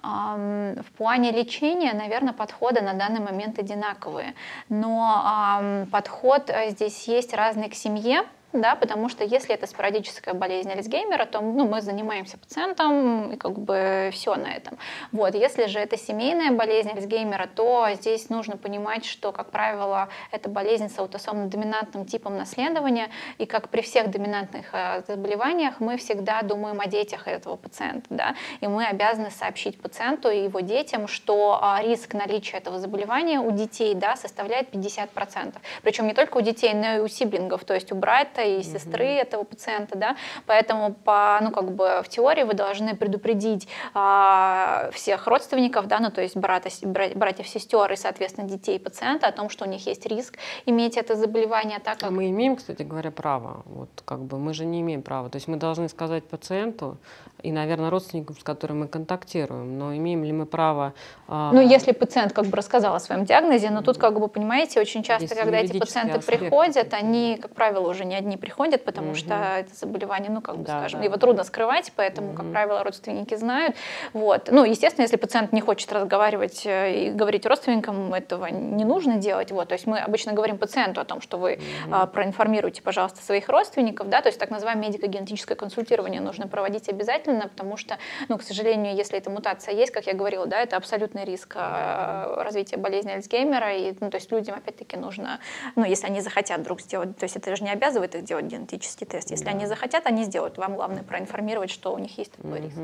В плане лечения, наверное, подходы на данный момент одинаковые, но подход здесь есть разный к семье. Да, потому что если это спорадическая болезнь Альцгеймера, то, ну, мы занимаемся пациентом, и как бы все на этом. Вот. Если же это семейная болезнь Альцгеймера, то здесь нужно понимать, что, как правило, это болезнь с аутосомно-доминантным типом наследования, и как при всех доминантных заболеваниях мы всегда думаем о детях этого пациента. Да? И мы обязаны сообщить пациенту и его детям, что риск наличия этого заболевания у детей, да, составляет пятьдесят процентов. Причем не только у детей, но и у сиблингов, то есть у брата, и сестры mm-hmm. этого пациента, да, поэтому по, ну, как бы в теории вы должны предупредить а, всех родственников, да, ну, то есть брата, братьев, сестер и, соответственно, детей пациента о том, что у них есть риск иметь это заболевание. Так как... Мы имеем, кстати говоря, право, вот как бы мы же не имеем права, то есть мы должны сказать пациенту и, наверное, родственникам, с которыми мы контактируем, но имеем ли мы право... А... Ну, если пациент как бы рассказал о своем диагнозе, но тут, как бы, понимаете, очень часто, есть когда эти пациенты приходят, они, как правило, уже не одни приходят, потому угу. что это заболевание, ну, как бы, да, скажем, да, его да. трудно скрывать, поэтому, угу. как правило, родственники знают. Вот. Ну, естественно, если пациент не хочет разговаривать и говорить родственникам, этого не нужно делать. Вот. То есть мы обычно говорим пациенту о том, что вы угу. а, проинформируйте, пожалуйста, своих родственников, да, то есть так называемое медико-генетическое консультирование нужно проводить обязательно, потому что, ну, к сожалению, если эта мутация есть, как я говорила, да, это абсолютный риск угу. развития болезни Альцгеймера, и, ну, то есть людям, опять-таки, нужно, ну, если они захотят вдруг сделать, то есть это же не обязывает их делать генетический тест. Если да. они захотят, они сделают. Вам главное проинформировать, что у них есть такой угу. риск.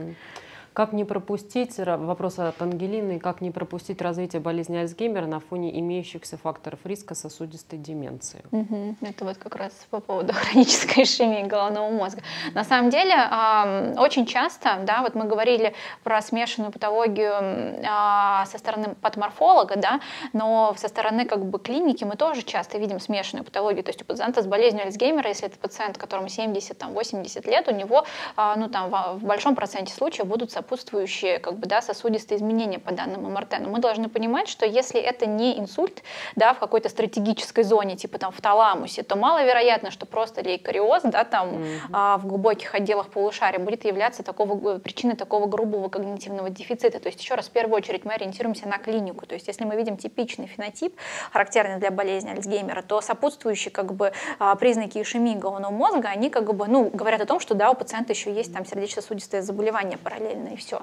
Как не пропустить, вопрос от Ангелины, как не пропустить развитие болезни Альцгеймера на фоне имеющихся факторов риска сосудистой деменции? Угу. Это вот как раз по поводу хронической ишемии головного мозга. На самом деле, э, очень часто, да, вот мы говорили про смешанную патологию э, со стороны патоморфолога, да, но со стороны как бы клиники мы тоже часто видим смешанную патологию, то есть у пациента с болезнью Альцгеймера, если это пациент, которому семьдесят восемьдесят лет, у него э, ну, там, в, в большом проценте случаев будут сопутствующие как бы, да, сосудистые изменения по данным эм эр тэ. Но мы должны понимать, что если это не инсульт, да, в какой-то стратегической зоне, типа там в таламусе, то маловероятно, что просто лейкориоз, да, там, mm-hmm. а, в глубоких отделах полушария будет являться такого, причиной такого грубого когнитивного дефицита. То есть еще раз, в первую очередь мы ориентируемся на клинику. То есть если мы видим типичный фенотип, характерный для болезни Альцгеймера, то сопутствующие как бы, признаки ишемии головного мозга, они как бы, ну, говорят о том, что да, у пациента еще есть там сердечно-сосудистое заболевание параллельно, и все.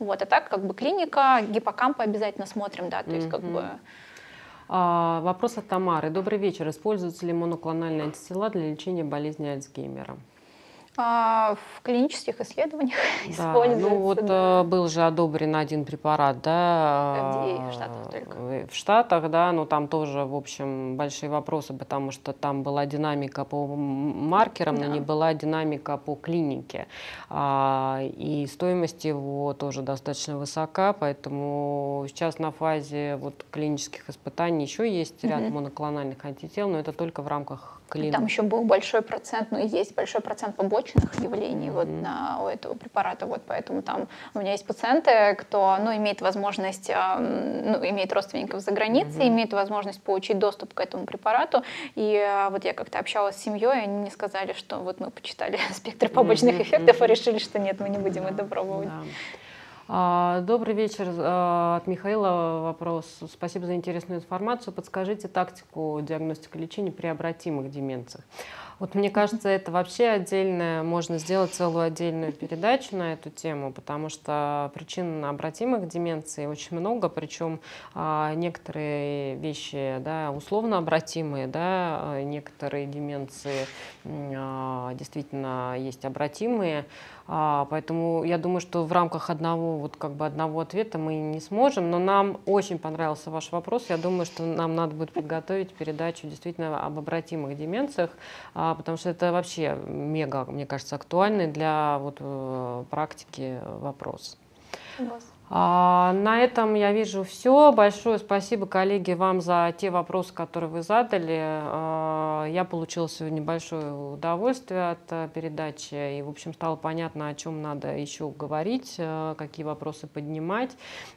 Вот, а так как бы клиника, гиппокампа обязательно смотрим, да, то есть mm-hmm. как бы... А, вопрос от Тамары. Добрый вечер. Используются ли моноклональные антитела для лечения болезни Альцгеймера? А, в клинических исследованиях да. используется. Ну вот да. был же одобрен один препарат, да, в Штатах, только. в Штатах, да, но там тоже, в общем, большие вопросы, потому что там была динамика по маркерам, да. но не была динамика по клинике, а, и стоимость его тоже достаточно высока, поэтому сейчас на фазе вот клинических испытаний еще есть ряд mm-hmm. моноклональных антител, но это только в рамках клиники. Там еще был большой процент, ну и есть большой процент побочных явлений mm-hmm. вот на, у этого препарата. Вот поэтому там у меня есть пациенты, кто ну, имеет возможность, ну, имеет родственников за границей, mm-hmm. имеет возможность получить доступ к этому препарату. И вот я как-то общалась с семьей, и они мне сказали, что вот мы почитали спектр побочных mm-hmm. эффектов и решили, что нет, мы не будем mm-hmm. это пробовать. Yeah. Добрый вечер. От Михаила вопрос. Спасибо за интересную информацию. Подскажите тактику диагностики лечения при обратимых деменциях. Вот мне кажется, это вообще отдельное, можно сделать целую отдельную передачу на эту тему, потому что причин обратимых деменций очень много, причем некоторые вещи, да, условно обратимые, да, некоторые деменции действительно есть обратимые. Поэтому я думаю, что в рамках одного, вот как бы одного ответа мы не сможем, но нам очень понравился ваш вопрос. Я думаю, что нам надо будет подготовить передачу действительно об обратимых деменциях, потому что это вообще мега, мне кажется, актуальный для вот практики вопрос. А, на этом я вижу все. Большое спасибо, коллеги, вам за те вопросы, которые вы задали. А, я получила сегодня большое удовольствие от передачи. И, в общем, стало понятно, о чем надо еще говорить, какие вопросы поднимать.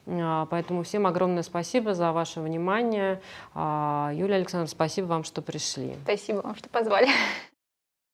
А, поэтому всем огромное спасибо за ваше внимание. А, Юлия Александровна, спасибо вам, что пришли. Спасибо вам, что позвали.